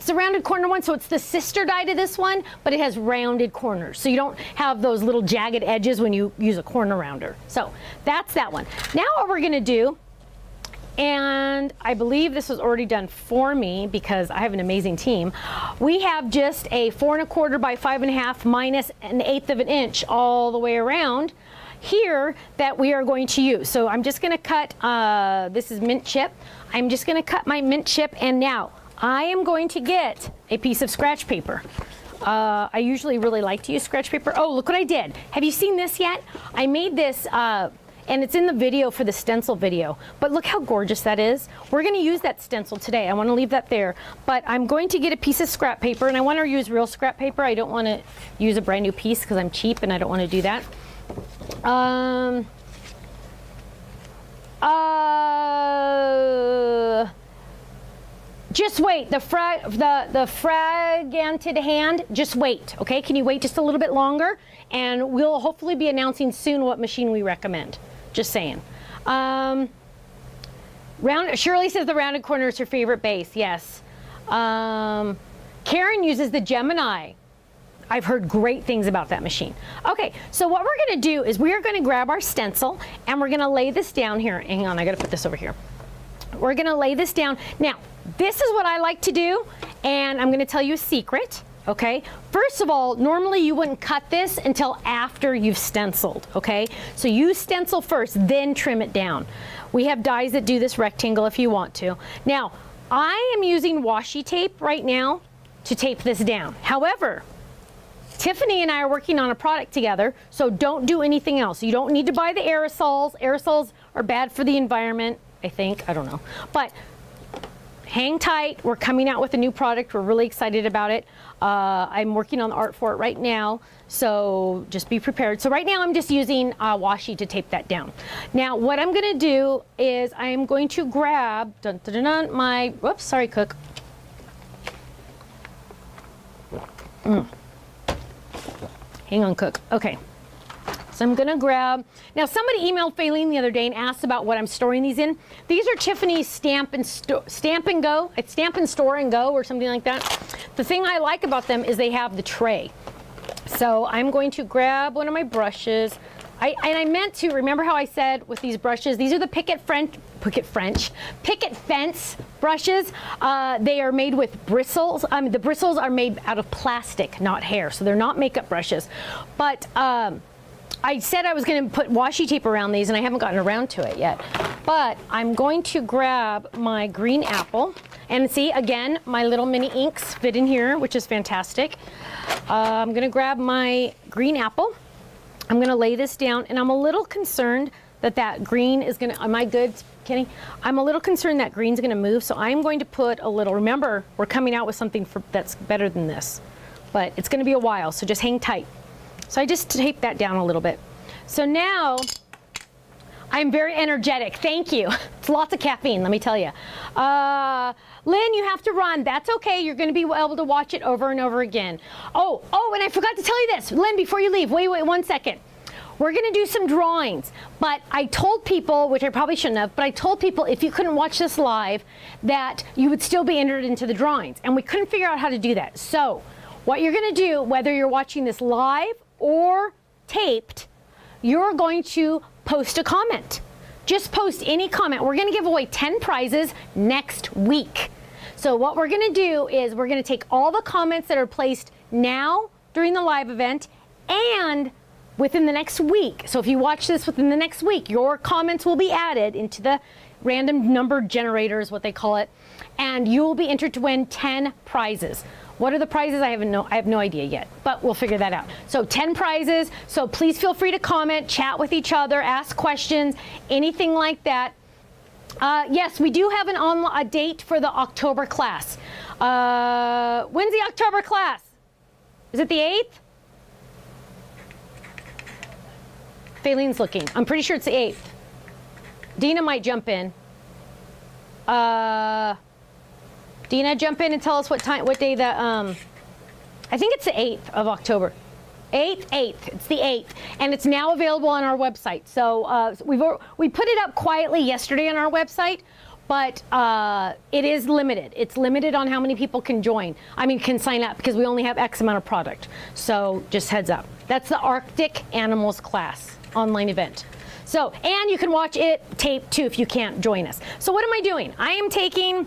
It's the rounded corner one, so it's the sister die to this one, but it has rounded corners. So you don't have those little jagged edges when you use a corner rounder. So that's that one. Now what we're gonna do, and I believe this was already done for me because I have an amazing team. We have just a 4 1/4 by 5 1/2 minus 1/8 of an inch all the way around here that we are going to use. So I'm just gonna cut, this is mint chip. I'm just gonna cut my mint chip, and now I am going to get a piece of scratch paper. I usually really like to use scratch paper. Oh, look what I did. Have you seen this yet? I made this, and it's in the video for the stencil video, but look how gorgeous that is. We're gonna use that stencil today. I wanna leave that there, but I'm going to get a piece of scrap paper, and I wanna use real scrap paper. I don't wanna use a brand new piece because I'm cheap and I don't wanna do that. Just wait, the fragmented hand, just wait, okay? Can you wait just a little bit longer? And we'll hopefully be announcing soon what machine we recommend. Just saying. Shirley says the rounded corner is her favorite base, yes. Karen uses the Gemini. I've heard great things about that machine. Okay, so what we're gonna do is we are gonna grab our stencil and we're gonna lay this down here. Hang on, I gotta put this over here. We're gonna lay this down. Now, this is what I like to do, and I'm gonna tell you a secret, okay? First of all, normally you wouldn't cut this until after you've stenciled, okay? So you stencil first, then trim it down. We have dies that do this rectangle if you want to. Now, I am using washi tape right now to tape this down. However, Tiffany and I are working on a product together, so don't do anything else. You don't need to buy the aerosols. Aerosols are bad for the environment, I think, I don't know. But hang tight, we're coming out with a new product. We're really excited about it. I'm working on the art for it right now, so just be prepared. So right now I'm just using washi to tape that down. Now what I'm gonna do is I'm going to grab my, whoops, sorry, Cook. Hang on, Cook. Okay, so I'm gonna grab, now somebody emailed Faylene the other day and asked about what I'm storing these in. These are Tiffany's Stamp and Go, it's Stamp and Store and Go or something like that. The thing I like about them is they have the tray. So I'm going to grab one of my brushes. I meant to, remember how I said with these brushes, these are the picket fence brushes. They are made with bristles. The bristles are made out of plastic, not hair, so they're not makeup brushes. But I said I was gonna put washi tape around these and I haven't gotten around to it yet. But I'm going to grab my green apple, and see, again, my little mini inks fit in here, which is fantastic. I'm gonna grab my green apple. I'm gonna lay this down, and I'm a little concerned that green is gonna, am I good, Kenny? I'm a little concerned that green's gonna move, so I'm going to put a little, remember, we're coming out with something that's better than this, but it's gonna be a while, so just hang tight. So I just taped that down a little bit. So now, I'm very energetic, thank you. It's lots of caffeine, let me tell you. Lynn, you have to run, that's okay, you're gonna be able to watch it over and over again. Oh, and I forgot to tell you this, Lynn, before you leave, wait, 1 second. We're gonna do some drawings, but I told people, which I probably shouldn't have, but I told people if you couldn't watch this live, that you would still be entered into the drawings, and we couldn't figure out how to do that. So, what you're gonna do, whether you're watching this live or taped, you're going to post a comment. Just post any comment. We're gonna give away 10 prizes next week. So what we're gonna do is we're gonna take all the comments that are placed now during the live event and within the next week. So if you watch this within the next week, your comments will be added into the random number generator is what they call it, and you will be entered to win 10 prizes. What are the prizes? I have no idea yet, but we'll figure that out. So 10 prizes, so please feel free to comment, chat with each other, ask questions, anything like that. Yes, we do have a date for the October class. When's the October class? Is it the 8th? Faylene's looking. I'm pretty sure it's the 8th. Dina might jump in. Dina, jump in and tell us what day the, I think it's the 8th of October. 8th, it's the 8th, and it's now available on our website. So we put it up quietly yesterday on our website, But it is limited. It's limited on how many people can join. I mean, can sign up, because we only have X amount of product. So just heads up. That's the Arctic Animals class online event. So, and you can watch it taped too if you can't join us. So what am I doing? I am taking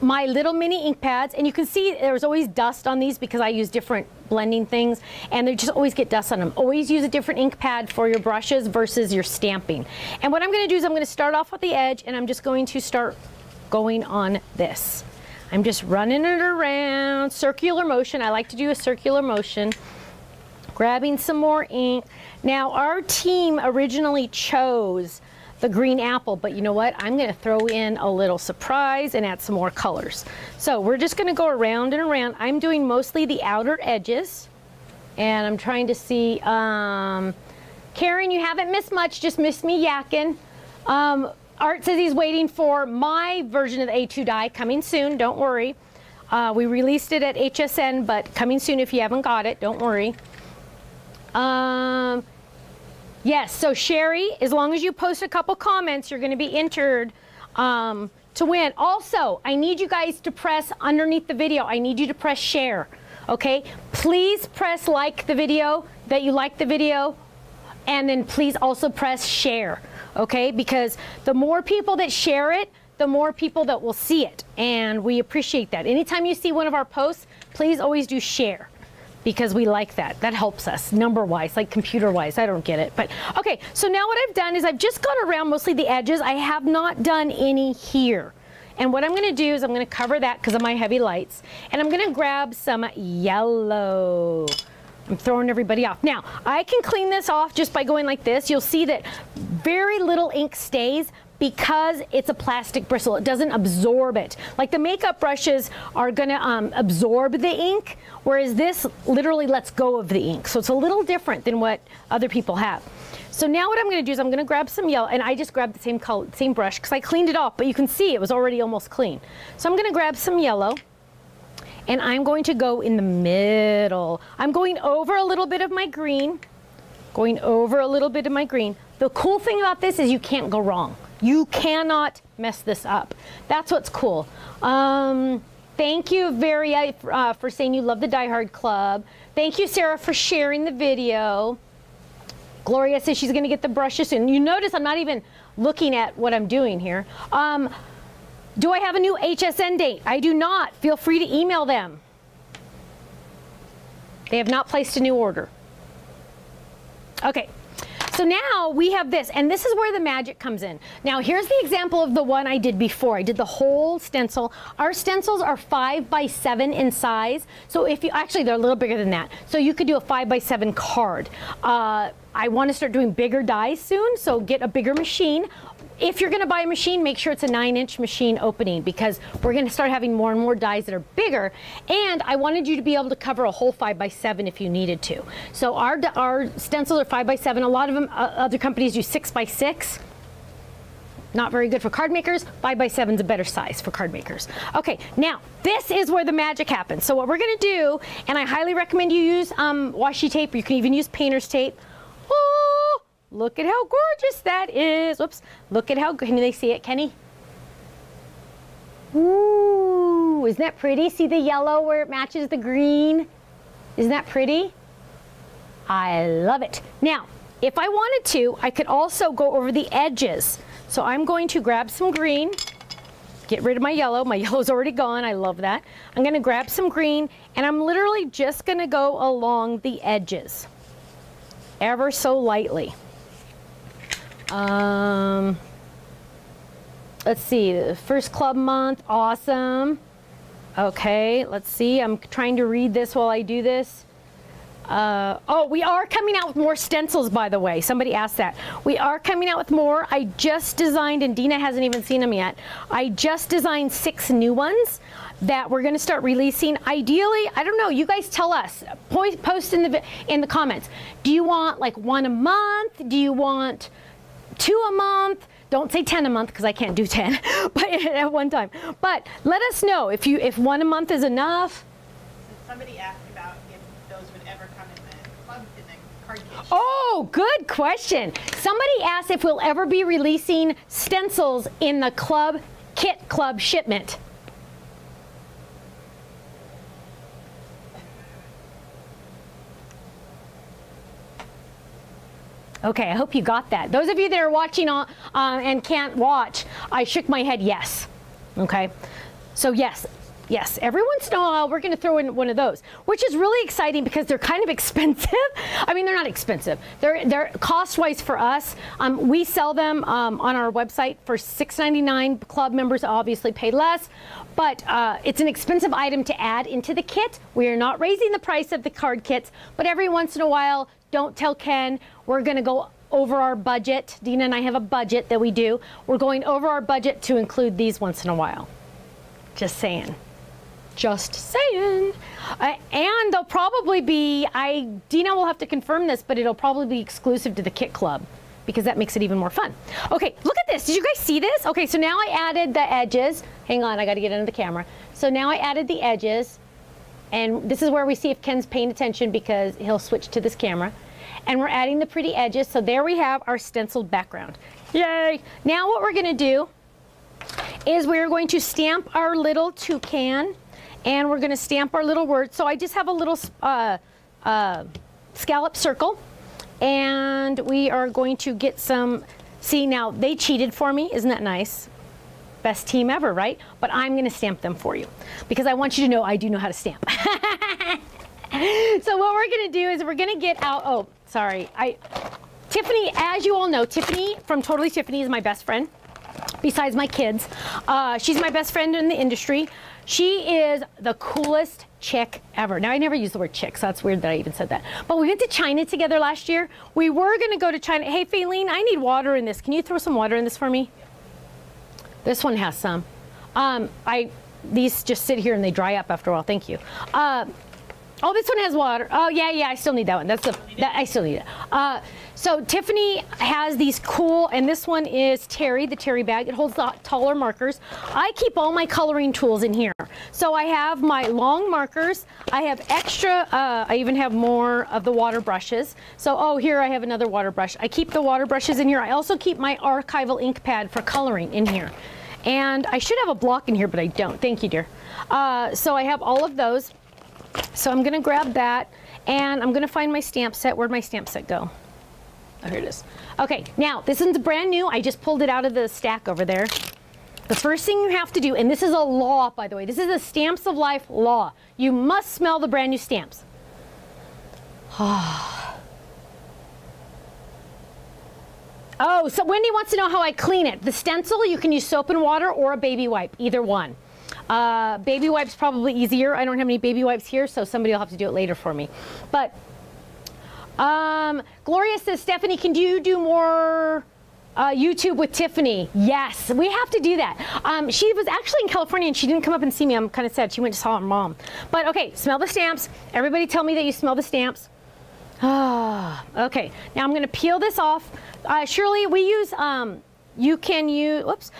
my little mini ink pads, and you can see there's always dust on these because I use different blending things, and they just always get dust on them. Always use a different ink pad for your brushes versus your stamping. And what I'm going to do is I'm going to start off with the edge, and I'm just going to start going on this. I'm just running it around, circular motion. I like to do a circular motion. Grabbing some more ink. Now, our team originally chose the green apple, but you know what? I'm gonna throw in a little surprise and add some more colors. So we're just gonna go around and around. I'm doing mostly the outer edges, and I'm trying to see, Karen, you haven't missed much, just missed me yakking. Art says he's waiting for my version of the A2 die, coming soon, don't worry. We released it at HSN, but coming soon if you haven't got it, don't worry. Yes, so Sherry, as long as you post a couple comments, you're going to be entered to win. Also, I need you guys to press underneath the video. I need you to press share, okay? Please press like the video, that you like the video, and then please also press share, okay? Because the more people that share it, the more people that will see it, and we appreciate that. Anytime you see one of our posts, please always do share, because we like that. That helps us number-wise, like computer-wise. I don't get it, but okay. So now what I've done is I've just gone around mostly the edges. I have not done any here. And what I'm gonna do is I'm gonna cover that because of my heavy lights. And I'm gonna grab some yellow. I'm throwing everybody off. Now, I can clean this off just by going like this. You'll see that very little ink stays, because it's a plastic bristle. It doesn't absorb it. Like the makeup brushes are gonna absorb the ink, whereas this literally lets go of the ink. So it's a little different than what other people have. So now what I'm gonna do is I'm gonna grab some yellow, and I just grabbed the same color, same brush, because I cleaned it off, but you can see it was already almost clean. So I'm gonna grab some yellow, and I'm going to go in the middle. I'm going over a little bit of my green, going over a little bit of my green. The cool thing about this is you can't go wrong. You cannot mess this up. That's what's cool. Thank you, Veria, for saying you love the Die Hard Club. Thank you, Sarah, for sharing the video. Gloria says she's gonna get the brushes soon. You notice I'm not even looking at what I'm doing here. Do I have a new HSN date? I do not. Feel free to email them. They have not placed a new order. Okay. So now we have this, and this is where the magic comes in. Now here's the example of the one I did before. I did the whole stencil. Our stencils are 5 by 7 in size. So if you, actually they're a little bigger than that. So you could do a 5 by 7 card. I wanna start doing bigger dies soon, so get a bigger machine. If you're gonna buy a machine, make sure it's a 9-inch machine opening, because we're gonna start having more and more dies that are bigger, and I wanted you to be able to cover a whole 5 by 7 if you needed to. So our stencils are 5 by 7. A lot of them, other companies do 6 by 6. Not very good for card makers. 5 by 7's a better size for card makers. Okay, now this is where the magic happens. So what we're gonna do, and I highly recommend you use washi tape, or you can even use painter's tape. Look at how gorgeous that is. Whoops. Look at how, can they see it, Kenny? Ooh, isn't that pretty? See the yellow where it matches the green? Isn't that pretty? I love it. Now, if I wanted to, I could also go over the edges. So I'm going to grab some green, get rid of my yellow. My yellow's already gone. I love that. I'm going to grab some green, and I'm literally just going to go along the edges, ever so lightly. Let's see, the first club month, awesome. Okay, let's see, I'm trying to read this while I do this. Oh, we are coming out with more stencils, by the way. Somebody asked that. We are coming out with more. I just designed, and Dina hasn't even seen them yet, I just designed 6 new ones that we're gonna start releasing. Ideally, I don't know, you guys tell us. Post in the comments. Do you want like 1 a month? Do you want 2 a month? Don't say 10 a month, because I can't do 10 but at one time. But let us know if you 1 a month is enough. Somebody asked about if those would ever come in the club, in the card kitchen. Oh, good question. Somebody asked if we'll ever be releasing stencils in the club Kit Club shipment. Okay, I hope you got that. Those of you that are watching on, and can't watch, I shook my head yes. Okay, so yes. Yes, every once in a while we're going to throw in one of those, which is really exciting because they're kind of expensive. I mean, they're not expensive. They're cost-wise for us. We sell them on our website for $6.99. Club members obviously pay less, but it's an expensive item to add into the kit. We are not raising the price of the card kits, but every once in a while, don't tell Ken, we're going to go over our budget. Dina and I have a budget that we do. We're going over our budget to include these once in a while. Just saying. Just saying. And they'll probably be, Dina will have to confirm this, but it'll probably be exclusive to the Kit Club because that makes it even more fun. Okay, look at this. Did you guys see this? Okay, so now I added the edges. Hang on, I got to get into the camera. So now I added the edges, and this is where we see if Ken's paying attention because he'll switch to this camera. And we're adding the pretty edges. So there we have our stenciled background. Yay! Now what we're going to do is we're going to stamp our little toucan. And we're going to stamp our little word. So I just have a little scallop circle. And we are going to get some. See, now they cheated for me. Isn't that nice? Best team ever, right? But I'm going to stamp them for you. Because I want you to know I do know how to stamp. So what we're going to do is we're going to get out. Oh, sorry. Tiffany, as you all know, Tiffany from Totally Tiffany is my best friend. Besides my kids. She's my best friend in the industry. She is the coolest chick ever. Now, I never use the word chick, so that's weird that I even said that. But we went to China together last year. We were going to go to China. Hey, Faylene, I need water in this. Can you throw some water in this for me? This one has some. These just sit here and they dry up after a while. Thank you. Oh, this one has water. Oh, yeah, yeah, I still need that one. I still need it. So Tiffany has these cool, and this one is Terry, the Terry bag. It holds the taller markers. I keep all my coloring tools in here. So I have my long markers. I have extra, I even have more of the water brushes. So, oh, here I have another water brush. I keep the water brushes in here. I also keep my archival ink pad for coloring in here. And I should have a block in here, but I don't. Thank you, dear. So I have all of those. So I'm going to grab that, and I'm going to find my stamp set. Where'd my stamp set go? Oh, here it is. Okay, now, this one's brand new. I just pulled it out of the stack over there. The first thing you have to do, and this is a law, by the way. This is a Stamps of Life law. You must smell the brand new stamps. Oh, so Wendy wants to know how I clean it. The stencil, you can use soap and water or a baby wipe, either one. Baby wipes probably easier. I don't have any baby wipes here, so somebody will have to do it later for me. But Gloria says, Stephanie, can you do more YouTube with Tiffany? Yes, we have to do that. She was actually in California and she didn't come up and see me. I'm kind of sad. She went to saw her mom. But okay, smell the stamps. Everybody tell me that you smell the stamps. Ah, okay, now I'm going to peel this off. Shirley, we use... you can use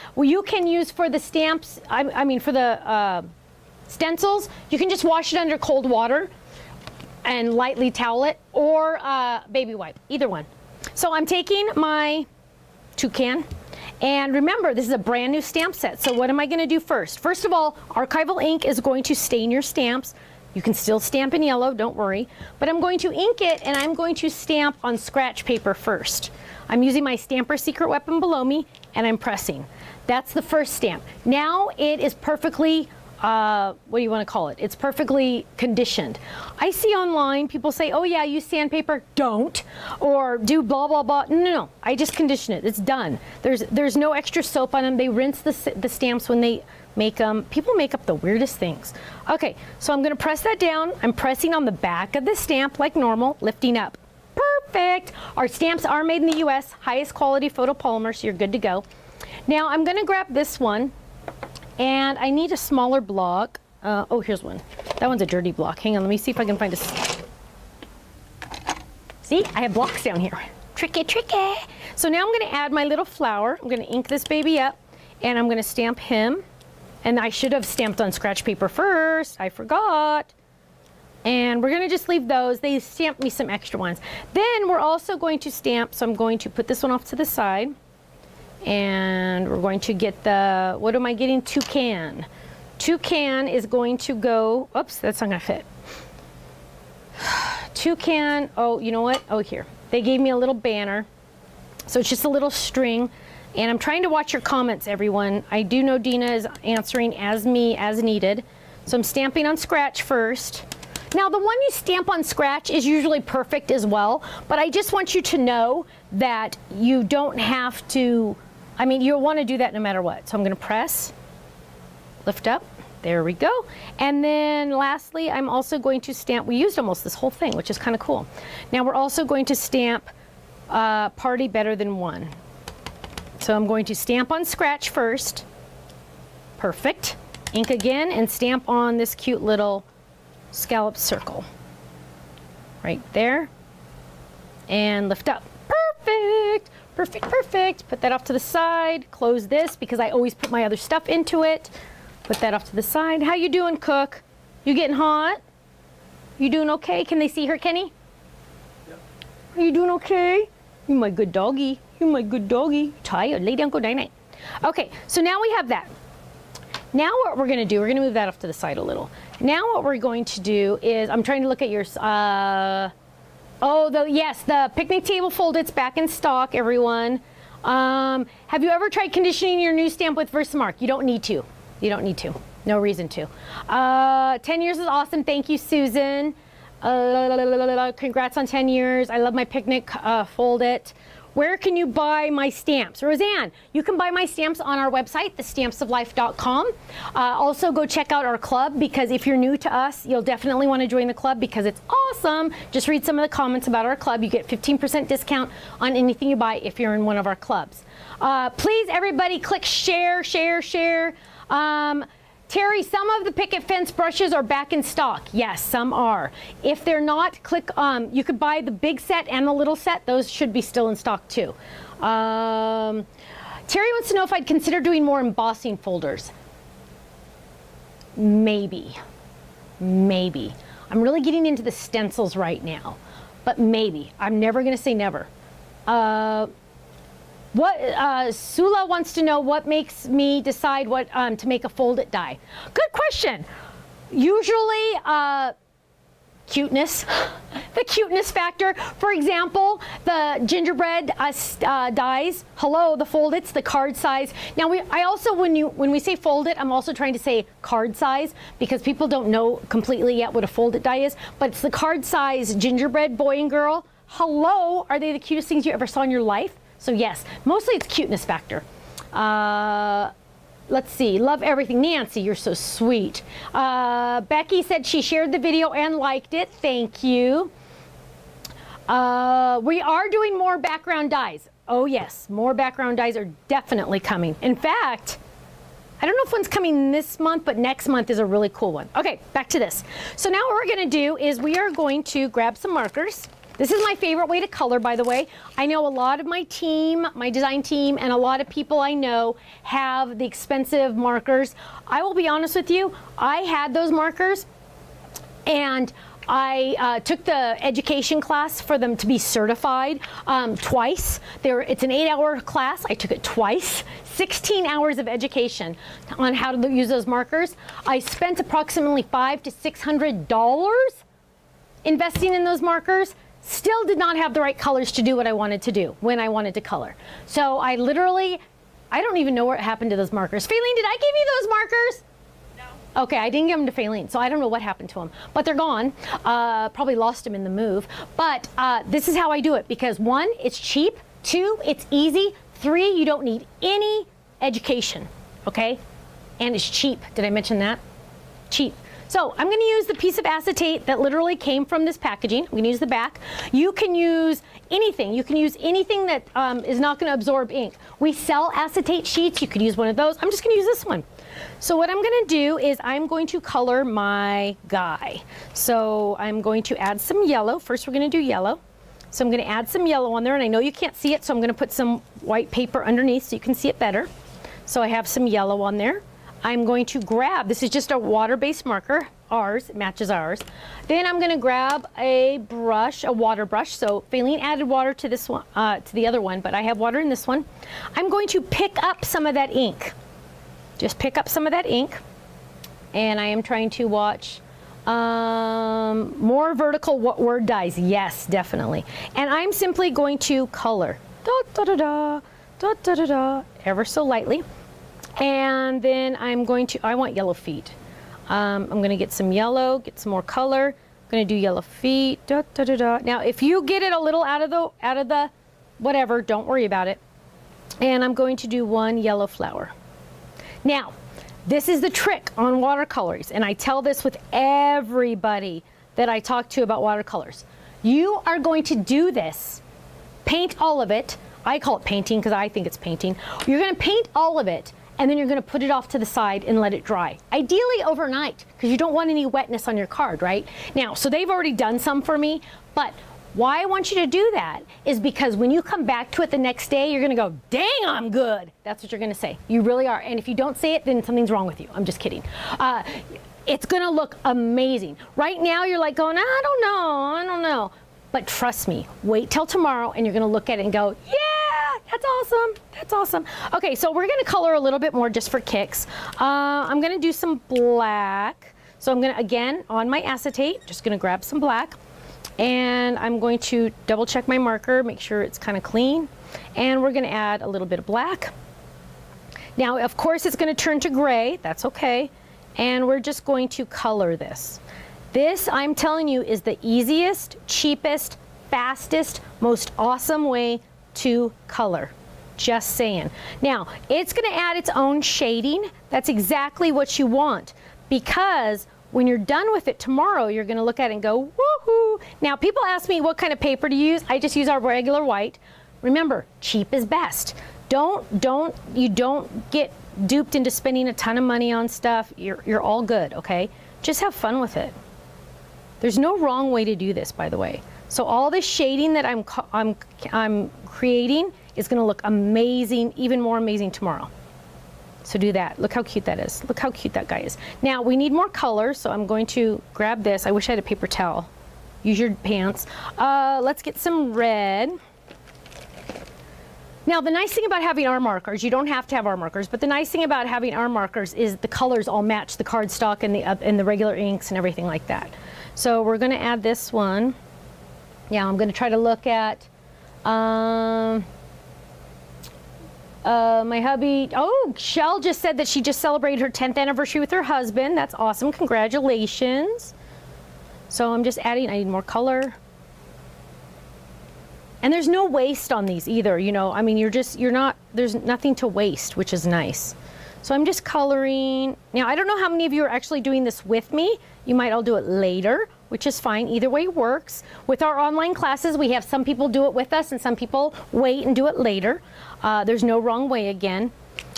for the stamps, I mean for the stencils, you can just wash it under cold water and lightly towel it, or baby wipe, either one. So I'm taking my toucan, and remember, this is a brand new stamp set, so what am I going to do first? First of all, archival ink is going to stain your stamps. You can still stamp in yellow, don't worry, but I'm going to ink it, and I'm going to stamp on scratch paper first. I'm using my stamper secret weapon below me, and I'm pressing. That's the first stamp. Now it is perfectly, what do you want to call it? It's perfectly conditioned. I see online people say, oh yeah, use sandpaper. Don't. Or do blah, blah, blah. No, no, no. I just condition it. It's done. There's no extra soap on them. They rinse the stamps when they make them. People make up the weirdest things. Okay, so I'm going to press that down. I'm pressing on the back of the stamp like normal, lifting up. Perfect. Our stamps are made in the U.S., highest quality photopolymer, so you're good to go. Now I'm going to grab this one, and I need a smaller block. Oh, here's one. That one's a dirty block. Hang on, let me see if I can find a... See, I have blocks down here. Tricky, tricky. So now I'm going to add my little flower. I'm going to ink this baby up, and I'm going to stamp him. And I should have stamped on scratch paper first. I forgot. And we're going to just leave those. They stamped me some extra ones. Then we're also going to stamp, so I'm going to put this one off to the side. And we're going to get the, what am I getting? Toucan. Toucan is going to go, oops, that's not gonna fit. Toucan, oh, you know what? Oh, here. They gave me a little banner. So it's just a little string. And I'm trying to watch your comments, everyone. I do know Dina is answering as me as needed. So I'm stamping on scratch first. Now the one you stamp on scratch is usually perfect as well, but I just want you to know that you don't have to, I mean, you'll want to do that no matter what. So I'm going to press, lift up, there we go. And then lastly, I'm also going to stamp, we used almost this whole thing, which is kind of cool. Now we're also going to stamp Party Better Than One. So I'm going to stamp on scratch first, perfect, ink again, and stamp on this cute little scallop circle right there and lift up. Perfect, perfect, perfect. Put that off to the side, close this because I always put my other stuff into it. Put that off to the side. How you doing, Cook? You getting hot? You doing okay? Can they see her, Kenny? Yep. Are you doing okay? You my good doggy, you my good doggy. Tired, lay down, go night-night. Okay, so now we have that. Now what we're gonna do, we're gonna move that off to the side a little. Now what we're going to do is, I'm trying to look at your, yes, the picnic table folded's back in stock, everyone. Have you ever tried conditioning your new stamp with Versamark? You don't need to, you don't need to, no reason to. 10 years is awesome, thank you, Susan. Congrats on 10 years, I love my picnic fold it. Where can you buy my stamps? Roseanne, you can buy my stamps on our website, thestampsoflife.com. Also, go check out our club because if you're new to us, you'll definitely want to join the club because it's awesome. Just read some of the comments about our club. You get 15% discount on anything you buy if you're in one of our clubs. Please, everybody, click share, share, share. Terry, some of the picket fence brushes are back in stock. Yes, some are. If they're not, click, you could buy the big set and the little set. Those should be still in stock too. Terry wants to know if I'd consider doing more embossing folders. Maybe, maybe. I'm really getting into the stencils right now, but maybe. I'm never gonna say never. Sula wants to know what makes me decide what to make a fold it die. Good question. Usually cuteness, the cuteness factor. For example, the gingerbread dies. Hello, the fold it's the card size. Now I also when we say fold it, I'm also trying to say card size because people don't know completely yet what a fold it die is, but it's the card size gingerbread boy and girl. Hello, are they the cutest things you ever saw in your life? So yes, mostly it's cuteness factor. Let's see, love everything. Nancy, you're so sweet. Becky said she shared the video and liked it. Thank you. We are doing more background dyes. Oh yes, more background dyes are definitely coming. In fact, I don't know if one's coming this month, but next month is a really cool one. Okay, back to this. So now what we're gonna do is we are going to grab some markers. This is my favorite way to color, by the way. I know a lot of my team, my design team, and a lot of people I know have the expensive markers. I will be honest with you, I had those markers and I took the education class for them to be certified twice. It's an 8-hour class, I took it twice. 16 hours of education on how to use those markers. I spent approximately $500 to $600 investing in those markers. Still did not have the right colors to do what I wanted to do when I wanted to color. So I literally, I don't even know what happened to those markers. Faylene, did I give you those markers? No. Okay, I didn't give them to Faylene, so I don't know what happened to them. But they're gone. Probably lost them in the move. But this is how I do it because 1, it's cheap. 2, it's easy. 3, you don't need any education, okay? And it's cheap. Did I mention that? Cheap. So I'm going to use the piece of acetate that literally came from this packaging. I'm going to use the back. You can use anything. You can use anything that is not going to absorb ink. We sell acetate sheets. You could use one of those. I'm just going to use this one. So what I'm going to do is I'm going to color my guy. So I'm going to add some yellow. First we're going to do yellow. So I'm going to add some yellow on there and I know you can't see it so I'm going to put some white paper underneath so you can see it better. So I have some yellow on there. I'm going to grab, this is just a water-based marker. ours, matches ours. Then I'm gonna grab a brush, a water brush. So Faylene added water to this one, to the other one, but I have water in this one. I'm going to pick up some of that ink. Just pick up some of that ink. And I am trying to watch more vertical word dies. Yes, definitely. And I'm simply going to color. Da, da, da, da, da, da, da, da, ever so lightly. And then I'm going to, I want yellow feet. I'm gonna get some yellow, get some more color. I'm gonna do yellow feet, da, da, da, da. Now, if you get it a little out of the whatever, don't worry about it. And I'm going to do one yellow flower. Now, this is the trick on watercolors, and I tell this with everybody that I talk to about watercolors. You are going to do this, paint all of it. I call it painting because I think it's painting. You're gonna paint all of it, and then you're gonna put it off to the side and let it dry. Ideally overnight, because you don't want any wetness on your card, right? Now, so they've already done some for me, but why I want you to do that is because when you come back to it the next day, you're gonna go, dang, I'm good. That's what you're gonna say. You really are. And if you don't say it, then something's wrong with you. I'm just kidding. It's gonna look amazing. Right now, you're like going, I don't know, I don't know. But trust me, wait till tomorrow and you're gonna look at it and go, yeah! That's awesome, that's awesome. Okay, so we're gonna color a little bit more just for kicks. I'm gonna do some black. So I'm gonna, again, on my acetate, just gonna grab some black, and I'm going to double check my marker, make sure it's kind of clean, and we're gonna add a little bit of black. Now, of course, it's gonna turn to gray, that's okay, and we're just going to color this. This, I'm telling you, is the easiest, cheapest, fastest, most awesome way to color, just saying. Now, it's gonna add its own shading. That's exactly what you want, because when you're done with it tomorrow, you're gonna look at it and go, woohoo. Now, people ask me what kind of paper to use. I just use our regular white. Remember, cheap is best. You don't get duped into spending a ton of money on stuff. You're all good, okay? Just have fun with it. There's no wrong way to do this, by the way. So all this shading that I'm creating is gonna look amazing, even more amazing tomorrow. So do that. Look how cute that is. Look how cute that guy is. Now we need more color, so I'm going to grab this. I wish I had a paper towel. Use your pants. Let's get some red. Now the nice thing about having our markers, you don't have to have our markers, but the nice thing about having our markers is the colors all match the cardstock and the regular inks and everything like that. So we're gonna add this one. Yeah, I'm gonna try to look at my hubby. Oh, Shell just said that she just celebrated her 10th anniversary with her husband. That's awesome, congratulations. So I'm just adding, I need more color. And there's no waste on these either, you know? I mean, there's nothing to waste, which is nice. So I'm just coloring. Now, I don't know how many of you are actually doing this with me. You might all do it later, which is fine. Either way works. With our online classes, we have some people do it with us and some people wait and do it later. There's no wrong way again.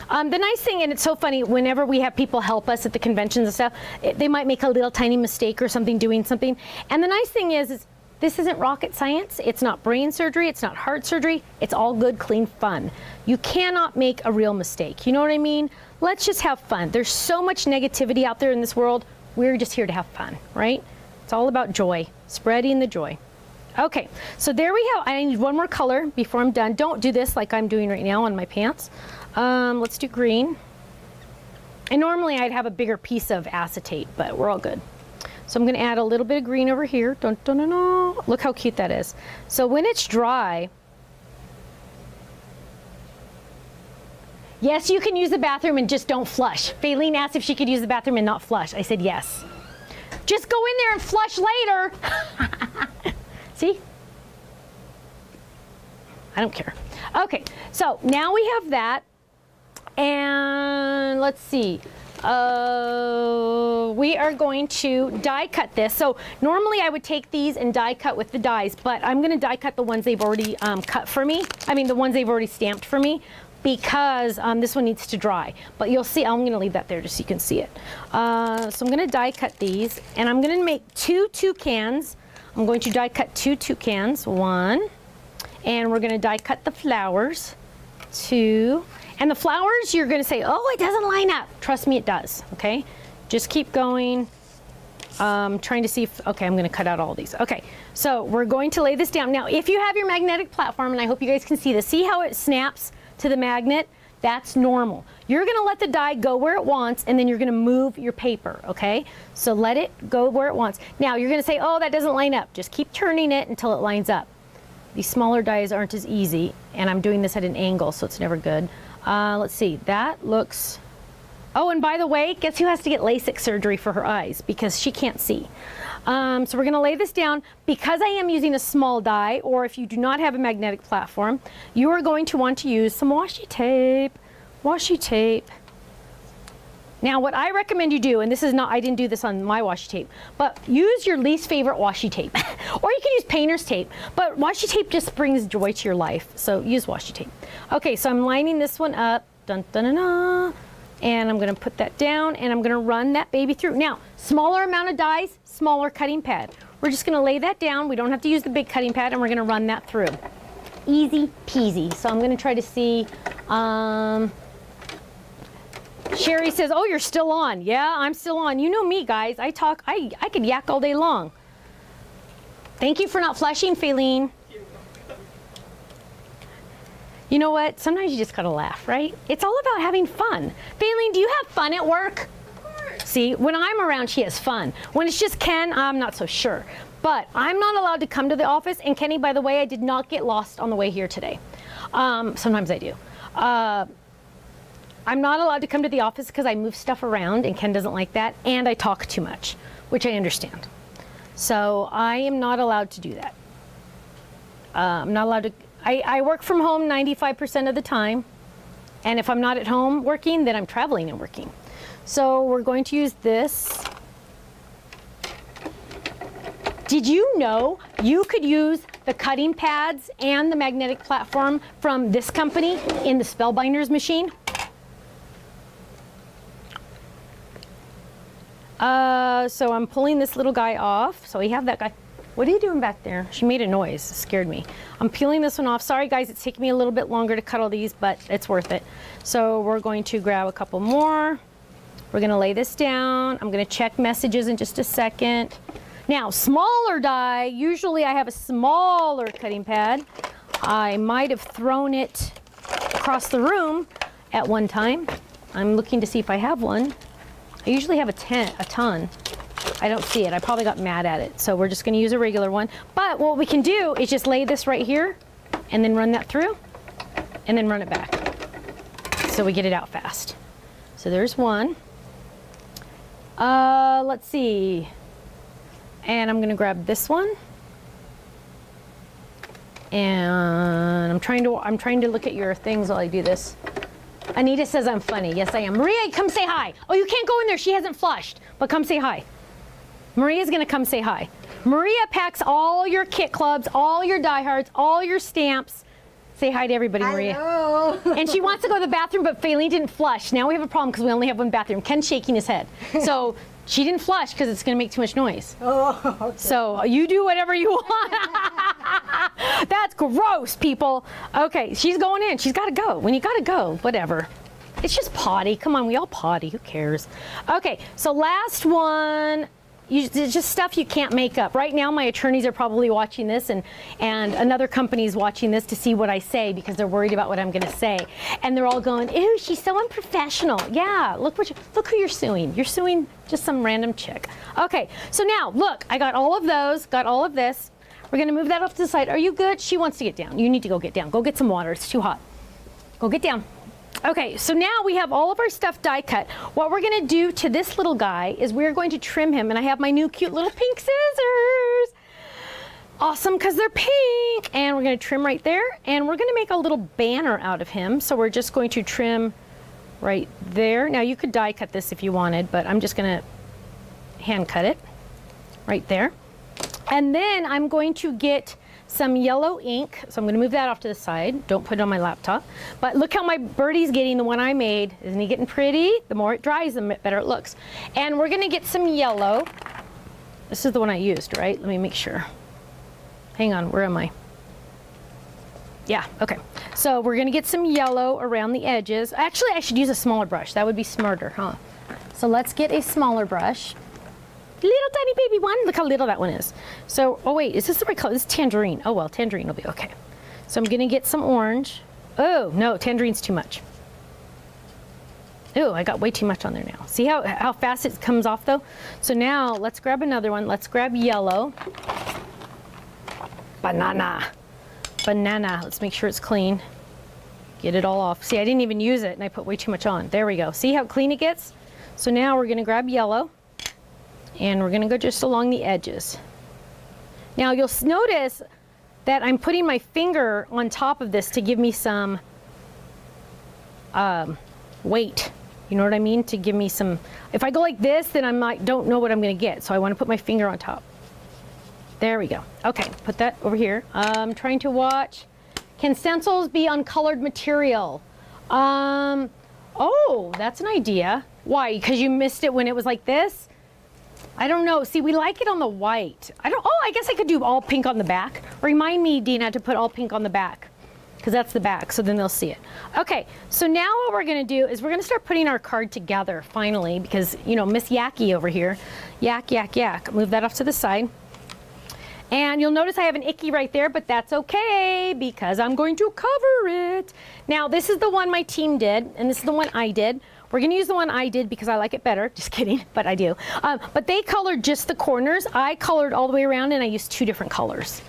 The nice thing, and it's so funny, whenever we have people help us at the conventions and stuff, they might make a little tiny mistake or something doing something. And the nice thing is this isn't rocket science. It's not brain surgery. It's not heart surgery. It's all good, clean fun. You cannot make a real mistake. You know what I mean? Let's just have fun. There's so much negativity out there in this world. We're just here to have fun, right? It's all about joy, spreading the joy. Okay, so there we have, I need one more color before I'm done. Don't do this like I'm doing right now on my pants. Let's do green. And normally I'd have a bigger piece of acetate, but we're all good. So I'm gonna add a little bit of green over here. Dun, dun, dun, dun. Look how cute that is. So when it's dry, yes, you can use the bathroom and just don't flush. Faylene asked if she could use the bathroom and not flush. I said yes. Just go in there and flush later. See? I don't care. Okay, so now we have that. And let's see. We are going to die cut this. So normally I would take these and die cut with the dies, but I'm gonna die cut the ones they've already cut for me. I mean, the ones they've already stamped for me, because this one needs to dry. But you'll see, I'm gonna leave that there just so you can see it. So I'm gonna die cut these, and I'm gonna make two toucans. I'm going to die cut two toucans, one, and we're gonna die cut the flowers, two. And the flowers, you're gonna say, oh, it doesn't line up. Trust me, it does, okay? Just keep going. Trying to see if, okay, I'm gonna cut out all these. Okay, so we're going to lay this down. Now, if you have your magnetic platform, and I hope you guys can see this, see how it snaps to the magnet? That's normal. You're gonna let the die go where it wants, and then you're gonna move your paper, okay? So let it go where it wants. Now, you're gonna say, oh, that doesn't line up. Just keep turning it until it lines up. These smaller dies aren't as easy, and I'm doing this at an angle, so it's never good. Let's see, that looks, oh, and by the way, guess who has to get LASIK surgery for her eyes because she can't see. So we're gonna lay this down. Because I am using a small die, or if you do not have a magnetic platform, you are going to want to use some washi tape. Now what I recommend you do, and this is not, I didn't do this on my washi tape, but use your least favorite washi tape. Or you can use painter's tape, but washi tape just brings joy to your life, so use washi tape. Okay, so I'm lining this one up, dun dun dun dun, and I'm gonna put that down, and I'm gonna run that baby through. Now, smaller amount of dies, smaller cutting pad. We're just gonna lay that down, we don't have to use the big cutting pad, and we're gonna run that through. Easy peasy. So I'm gonna try to see, Sherry says, oh, you're still on. Yeah, I'm still on. You know me, guys. I talk, I could yak all day long. Thank you for not flashing, Faylene. You know what? Sometimes you just gotta laugh, right? It's all about having fun. Faylene, do you have fun at work? Of course. See, when I'm around, she has fun. When it's just Ken, I'm not so sure. But I'm not allowed to come to the office. And Kenny, by the way, I did not get lost on the way here today. Sometimes I do. I'm not allowed to come to the office because I move stuff around, and Ken doesn't like that, and I talk too much, which I understand. So I am not allowed to do that. I'm not allowed to, I work from home 95% of the time, and if I'm not at home working, then I'm traveling and working. So we're going to use this. Did you know you could use the cutting pads and the magnetic platform from this company in the Spellbinders machine? So I'm pulling this little guy off. So we have that guy. What are you doing back there? She made a noise. It scared me. I'm peeling this one off. Sorry, guys. It's taking me a little bit longer to cut all these, but it's worth it. So we're going to grab a couple more. We're going to lay this down. I'm going to check messages in just a second. Now, smaller die. Usually I have a smaller cutting pad. I might have thrown it across the room at one time. I'm looking to see if I have one. I usually have a ton. I don't see it. I probably got mad at it. So we're just going to use a regular one. But what we can do is just lay this right here and then run that through and then run it back. So we get it out fast. So there's one. Let's see. And I'm going to grab this one. And I'm trying to look at your things while I do this. Anita says I'm funny. Yes, I am. Maria, come say hi. Oh, you can't go in there. She hasn't flushed. But come say hi. Maria's going to come say hi. Maria packs all your kit clubs, all your diehards, all your stamps. Say hi to everybody, Maria. Hello. And she wants to go to the bathroom, but Faylene didn't flush. Now we have a problem because we only have one bathroom. Ken's shaking his head. So she didn't flush because it's going to make too much noise. Oh, okay. So you do whatever you want. That's gross, people. Okay, she's going in. She's got to go. When you got to go, whatever. It's just potty. Come on, we all potty. Who cares? Okay, so last one. It's just stuff you can't make up. Right now, my attorneys are probably watching this, and another company's watching this to see what I say because they're worried about what I'm going to say. And they're all going, ew, she's so unprofessional. Yeah, look who you're suing. You're suing just some random chick. Okay, so now, look, I got all of those, got all of this. We're going to move that off to the side. Are you good? She wants to get down. You need to go get down. Go get some water. It's too hot. Go get down. Okay, so now we have all of our stuff die cut. What we're gonna do to this little guy is we're going to trim him, and I have my new cute little pink scissors. Awesome, because they're pink. And we're gonna trim right there, and we're gonna make a little banner out of him. So we're just going to trim right there. Now you could die cut this if you wanted, but I'm just gonna hand cut it right there. And then I'm going to get some yellow ink, so I'm gonna move that off to the side. Don't put it on my laptop. But look how my birdie's getting, the one I made. Isn't he getting pretty? The more it dries, the better it looks. And we're gonna get some yellow. This is the one I used, right? Let me make sure. Hang on, where am I? Yeah, okay. So we're gonna get some yellow around the edges. Actually, I should use a smaller brush. That would be smarter, huh? So let's get a smaller brush. little tiny baby one. Look how little that one is. So, oh wait, is this the right color? This is tangerine. Oh well, tangerine will be okay. So I'm gonna get some orange. Oh no, tangerine's too much. Oh, I got way too much on there now. See how fast it comes off though? So now let's grab another one. Let's grab yellow. Banana. Banana. Let's make sure it's clean. Get it all off. See, I didn't even use it and I put way too much on. There we go. See how clean it gets? So now we're gonna grab yellow and we're gonna go just along the edges. Now you'll notice that I'm putting my finger on top of this to give me some weight. You know what I mean? To give me some, if I go like this, then I'm like, don't know what I'm gonna get. So I wanna put my finger on top. There we go. Okay, put that over here. I'm trying to watch. Can stencils be on colored material? Oh, that's an idea. Why? Because you missed it when it was like this? I don't know. See, we like it on the white. Oh, I guess I could do all pink on the back. Remind me, Dina, to put all pink on the back, because that's the back, so then they'll see it. Okay, so now what we're gonna do is we're gonna start putting our card together, finally, because, you know, Miss Yacky over here. Yak, yak, yak. Move that off to the side. And you'll notice I have an icky right there, but that's okay because I'm going to cover it. Now, this is the one my team did, and this is the one I did. We're gonna use the one I did because I like it better. Just kidding, but I do. But they colored just the corners. I colored all the way around, and I used two different colors.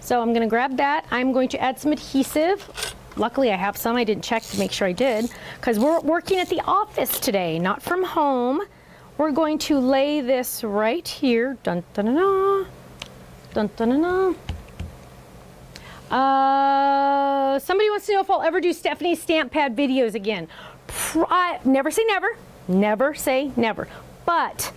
So I'm gonna grab that. I'm going to add some adhesive. Luckily, I have some. I didn't check to make sure I did because we're working at the office today, not from home. We're going to lay this right here. Dun, dun, dun, dun. Dun, dun, dun, dun. Somebody wants to know if I'll ever do Stephanie's stamp pad videos again. Never say never. Never say never. But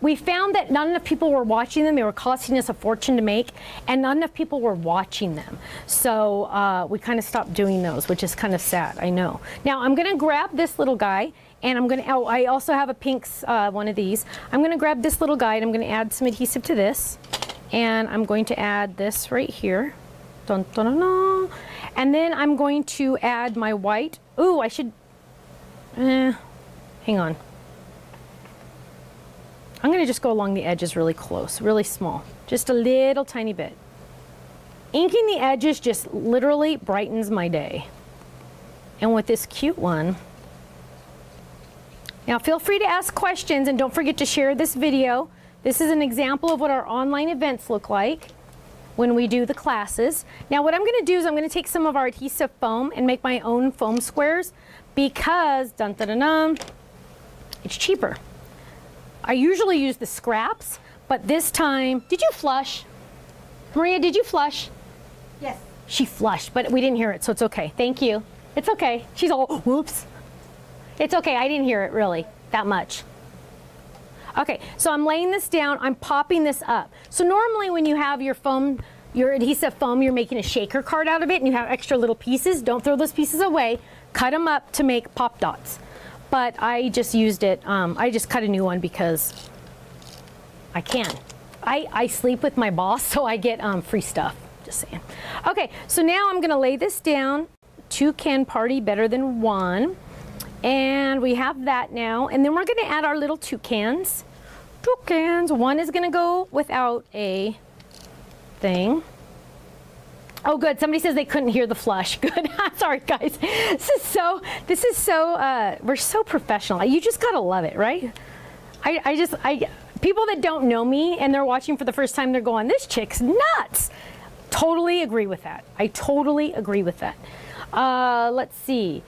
we found that not enough people were watching them. They were costing us a fortune to make, and not enough people were watching them. So we kind of stopped doing those, which is kind of sad, I know. Now, I'm going to grab this little guy. And I'm gonna, oh, I also have a pink one of these. I'm gonna grab this little guy and I'm gonna add some adhesive to this. And I'm going to add this right here. Dun, dun, dun, dun. And then I'm going to add my white. Ooh, I should, hang on. I'm gonna just go along the edges really close, really small. Just a little tiny bit. Inking the edges just literally brightens my day. And with this cute one, now feel free to ask questions and don't forget to share this video. This is an example of what our online events look like when we do the classes. Now what I'm going to do is I'm going to take some of our adhesive foam and make my own foam squares because dun, dun, dun, dun, it's cheaper. I usually use the scraps, but this time, did you flush? Maria, did you flush? Yes. She flushed, but we didn't hear it, so it's okay. Thank you. It's okay. She's all, oh, whoops. It's okay, I didn't hear it really that much. Okay, so I'm laying this down, I'm popping this up. So normally when you have your foam, your adhesive foam, you're making a shaker card out of it and you have extra little pieces. Don't throw those pieces away, cut them up to make pop dots. But I just used it, I just cut a new one because I can. I sleep with my boss, so I get free stuff, just saying. Okay, so now I'm gonna lay this down. Two can party better than one. And we have that now. And then we're gonna add our little toucans. Toucans, one is gonna go without a thing. Oh good, somebody says they couldn't hear the flush. Good, sorry guys. This is so, we're so professional. You just gotta love it, right? I people that don't know me and they're watching for the first time, they're going, this chick's nuts. Totally agree with that. I totally agree with that. Let's see.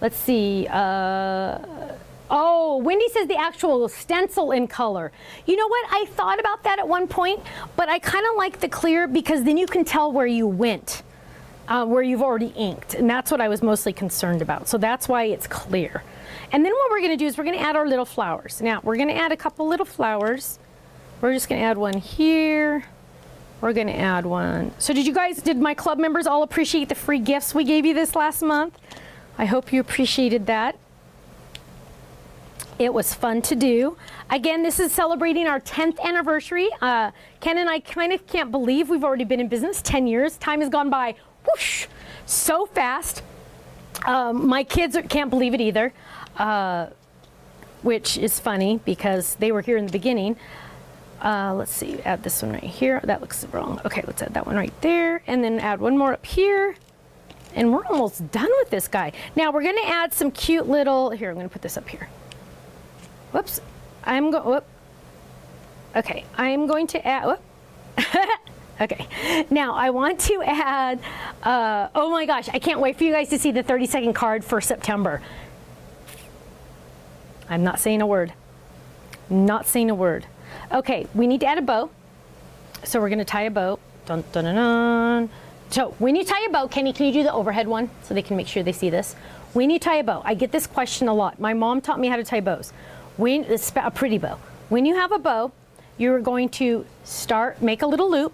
Let's see, oh, Wendy says the actual stencil in color. You know what, I thought about that at one point, but I kind of like the clear because then you can tell where you went, where you've already inked, and that's what I was mostly concerned about. So that's why it's clear. And then what we're gonna do is we're gonna add our little flowers. Now, we're gonna add a couple little flowers. We're just gonna add one here. We're gonna add one. So did my club members all appreciate the free gifts we gave you this last month? I hope you appreciated that. It was fun to do. Again, this is celebrating our 10th anniversary. Ken and I kind of can't believe we've already been in business 10 years. Time has gone by whoosh, so fast. My kids can't believe it either. which is funny because they were here in the beginning. Let's see, add this one right here. That looks wrong. Okay, let's add that one right there, and then add one more up here. And we're almost done with this guy. Now we're gonna add some cute little, here, I'm gonna put this up here. Whoops, I'm going, whoop. Okay, I'm going to add, whoop. Okay, now I want to add, oh my gosh, I can't wait for you guys to see the 30-second card for September. I'm not saying a word, not saying a word. Okay, we need to add a bow. So we're gonna tie a bow, dun dun dun dun. So when you tie a bow, Kenny, can you do the overhead one so they can make sure they see this? When you tie a bow, I get this question a lot. My mom taught me how to tie bows. When it's a pretty bow. When you have a bow, you're going to start, make a little loop.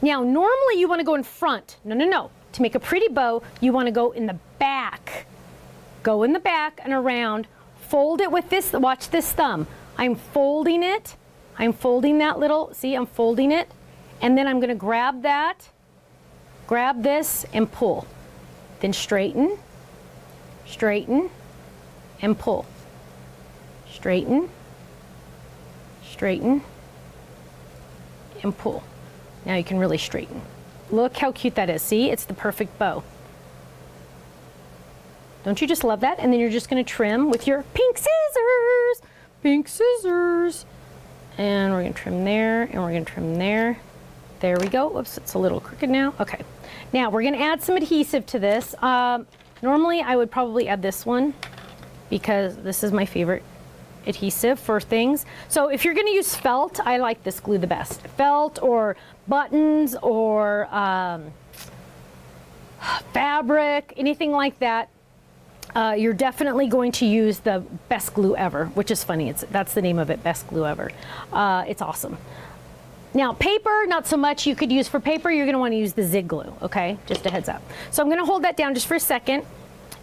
Now, normally you want to go in front. No, no, no. To make a pretty bow, you want to go in the back. Go in the back and around. Fold it with this. Watch this thumb. I'm folding it. I'm folding that little. See, I'm folding it. And then I'm going to grab that. Grab this and pull, then straighten, and pull. Straighten, and pull. Now you can really straighten. Look how cute that is. See, it's the perfect bow. Don't you just love that? And then you're just gonna trim with your pink scissors. And we're gonna trim there, and we're gonna trim there. There we go. Oops, it's a little crooked now. Okay. Now we're going to add some adhesive to this. Normally I would probably add this one because this is my favorite adhesive for things. So if you're going to use felt, I like this glue the best. Felt or buttons or fabric, anything like that. You're definitely going to use the best glue ever, which is funny. That's the name of it, best glue ever. It's awesome. Now paper, not so much you could use for paper, you're gonna wanna use the zig glue, okay? Just a heads up. So I'm gonna hold that down just for a second,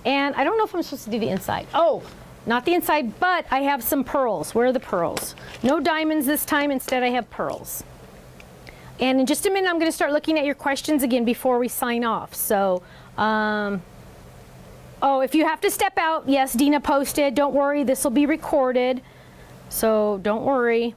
and I don't know if I'm supposed to do the inside. Oh, not the inside, but I have some pearls. Where are the pearls? No diamonds this time, instead I have pearls. And in just a minute I'm gonna start looking at your questions again before we sign off. So, oh, if you have to step out, yes, Dina posted, don't worry, this will be recorded. So don't worry,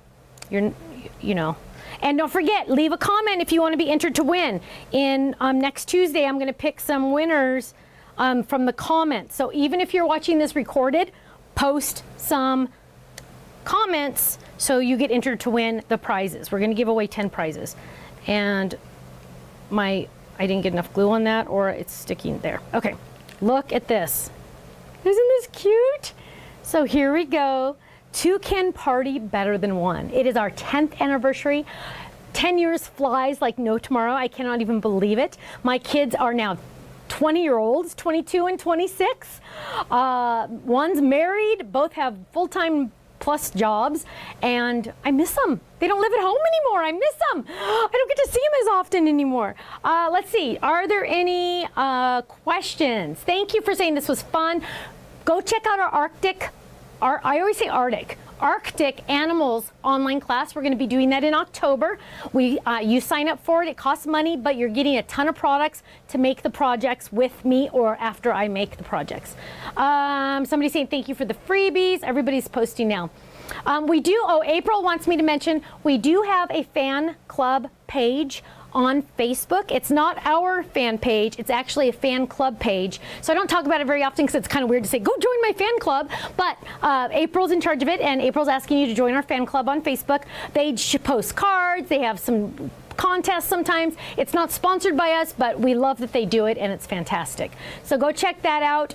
you know. And don't forget, leave a comment if you want to be entered to win. In next Tuesday, I'm going to pick some winners from the comments. So even if you're watching this recorded, post some comments so you get entered to win the prizes. We're going to give away 10 prizes. And I didn't get enough glue on that, or it's sticking there. Okay, look at this. Isn't this cute? So here we go. Two can party better than one. It is our 10th anniversary. 10 years flies like no tomorrow. I cannot even believe it. My kids are now 20-year-olds, 22 and 26. One's married, both have full-time plus jobs, and I miss them. They don't live at home anymore. I miss them. I don't get to see them as often anymore. Let's see, are there any questions? Thank you for saying this was fun. Go check out our I always say Arctic Animals online class. We're going to be doing that in October. You sign up for it. It costs money, but you're getting a ton of products to make the projects with me or after I make the projects. Somebody saying thank you for the freebies. Everybody's posting now. April wants me to mention, we do have a fan club page on Facebook. It's not our fan page, it's actually a fan club page. So I don't talk about it very often because it's kind of weird to say, go join my fan club, but April's in charge of it, and April's asking you to join our fan club on Facebook. They post cards, they have some contests sometimes. It's not sponsored by us, but we love that they do it, and it's fantastic. So go check that out.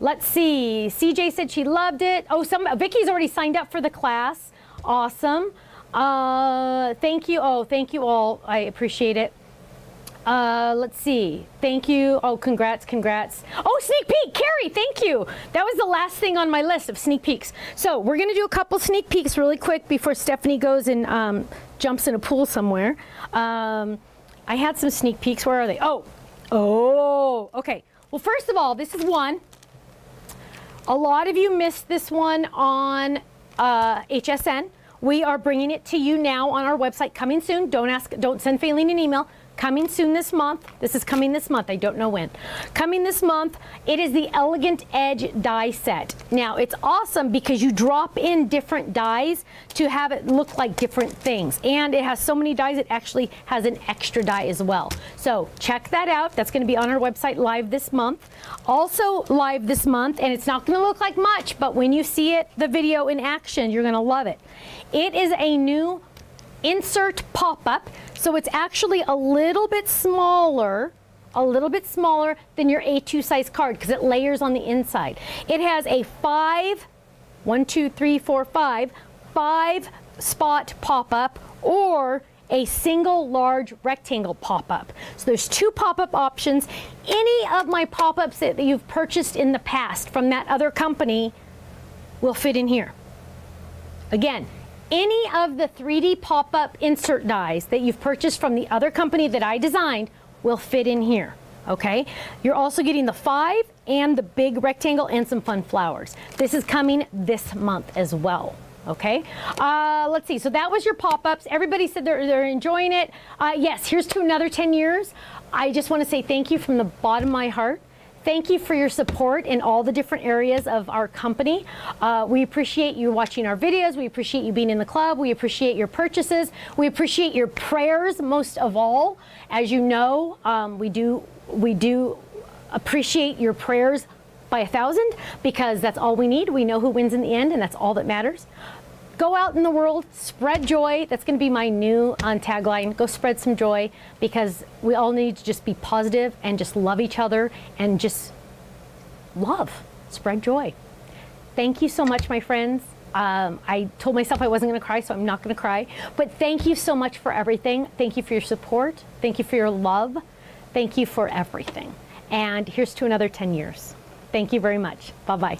Let's see, CJ said she loved it. Oh, Vicky's already signed up for the class. Awesome. Thank you. Oh, thank you all. I appreciate it. Let's see. Thank you. Oh, congrats. Oh, sneak peek, Carrie, thank you. That was the last thing on my list of sneak peeks. So we're going to do a couple sneak peeks really quick before Stephanie goes and jumps in a pool somewhere. I had some sneak peeks. Where are they? Oh, okay. Well, first of all, this is one. A lot of you missed this one on HSN. We are bringing it to you now on our website, coming soon. Don't send Faylene an email. coming soon this month. This is coming this month. I don't know when. Coming this month, it is the Elegant Edge die set. Now, it's awesome because you drop in different dyes to have it look like different things. And it has so many dyes, it actually has an extra dye as well. So check that out. That's going to be on our website live this month. Also live this month, and it's not going to look like much, but when you see it, the video in action, you're going to love it. It is a new insert pop-up, so it's actually a little bit smaller than your A2 size card because it layers on the inside. It has a 5 spot pop-up or a single large rectangle pop-up. So there's two pop-up options. Any of my pop-ups that you've purchased in the past from that other company will fit in here. Again, any of the 3D pop-up insert dies that you've purchased from the other company that I designed will fit in here, okay? You're also getting the 5 and the big rectangle and some fun flowers. This is coming this month as well. Okay, let's see. So that was your pop-ups. Everybody said they're enjoying it. Yes, here's to another 10 years. I just want to say thank you from the bottom of my heart. Thank you for your support in all the different areas of our company. We appreciate you watching our videos. We appreciate you being in the club. We appreciate your purchases. We appreciate your prayers most of all. As you know, we do appreciate your prayers by 1,000 because that's all we need. We know who wins in the end, and that's all that matters. Go out in the world, spread joy. That's going to be my new tagline. Go spread some joy because we all need to just be positive and just love each other and just love. Spread joy. Thank you so much, my friends. I told myself I wasn't going to cry, so I'm not going to cry. But thank you so much for everything. Thank you for your support. Thank you for your love. Thank you for everything. And here's to another 10 years. Thank you very much. Bye-bye.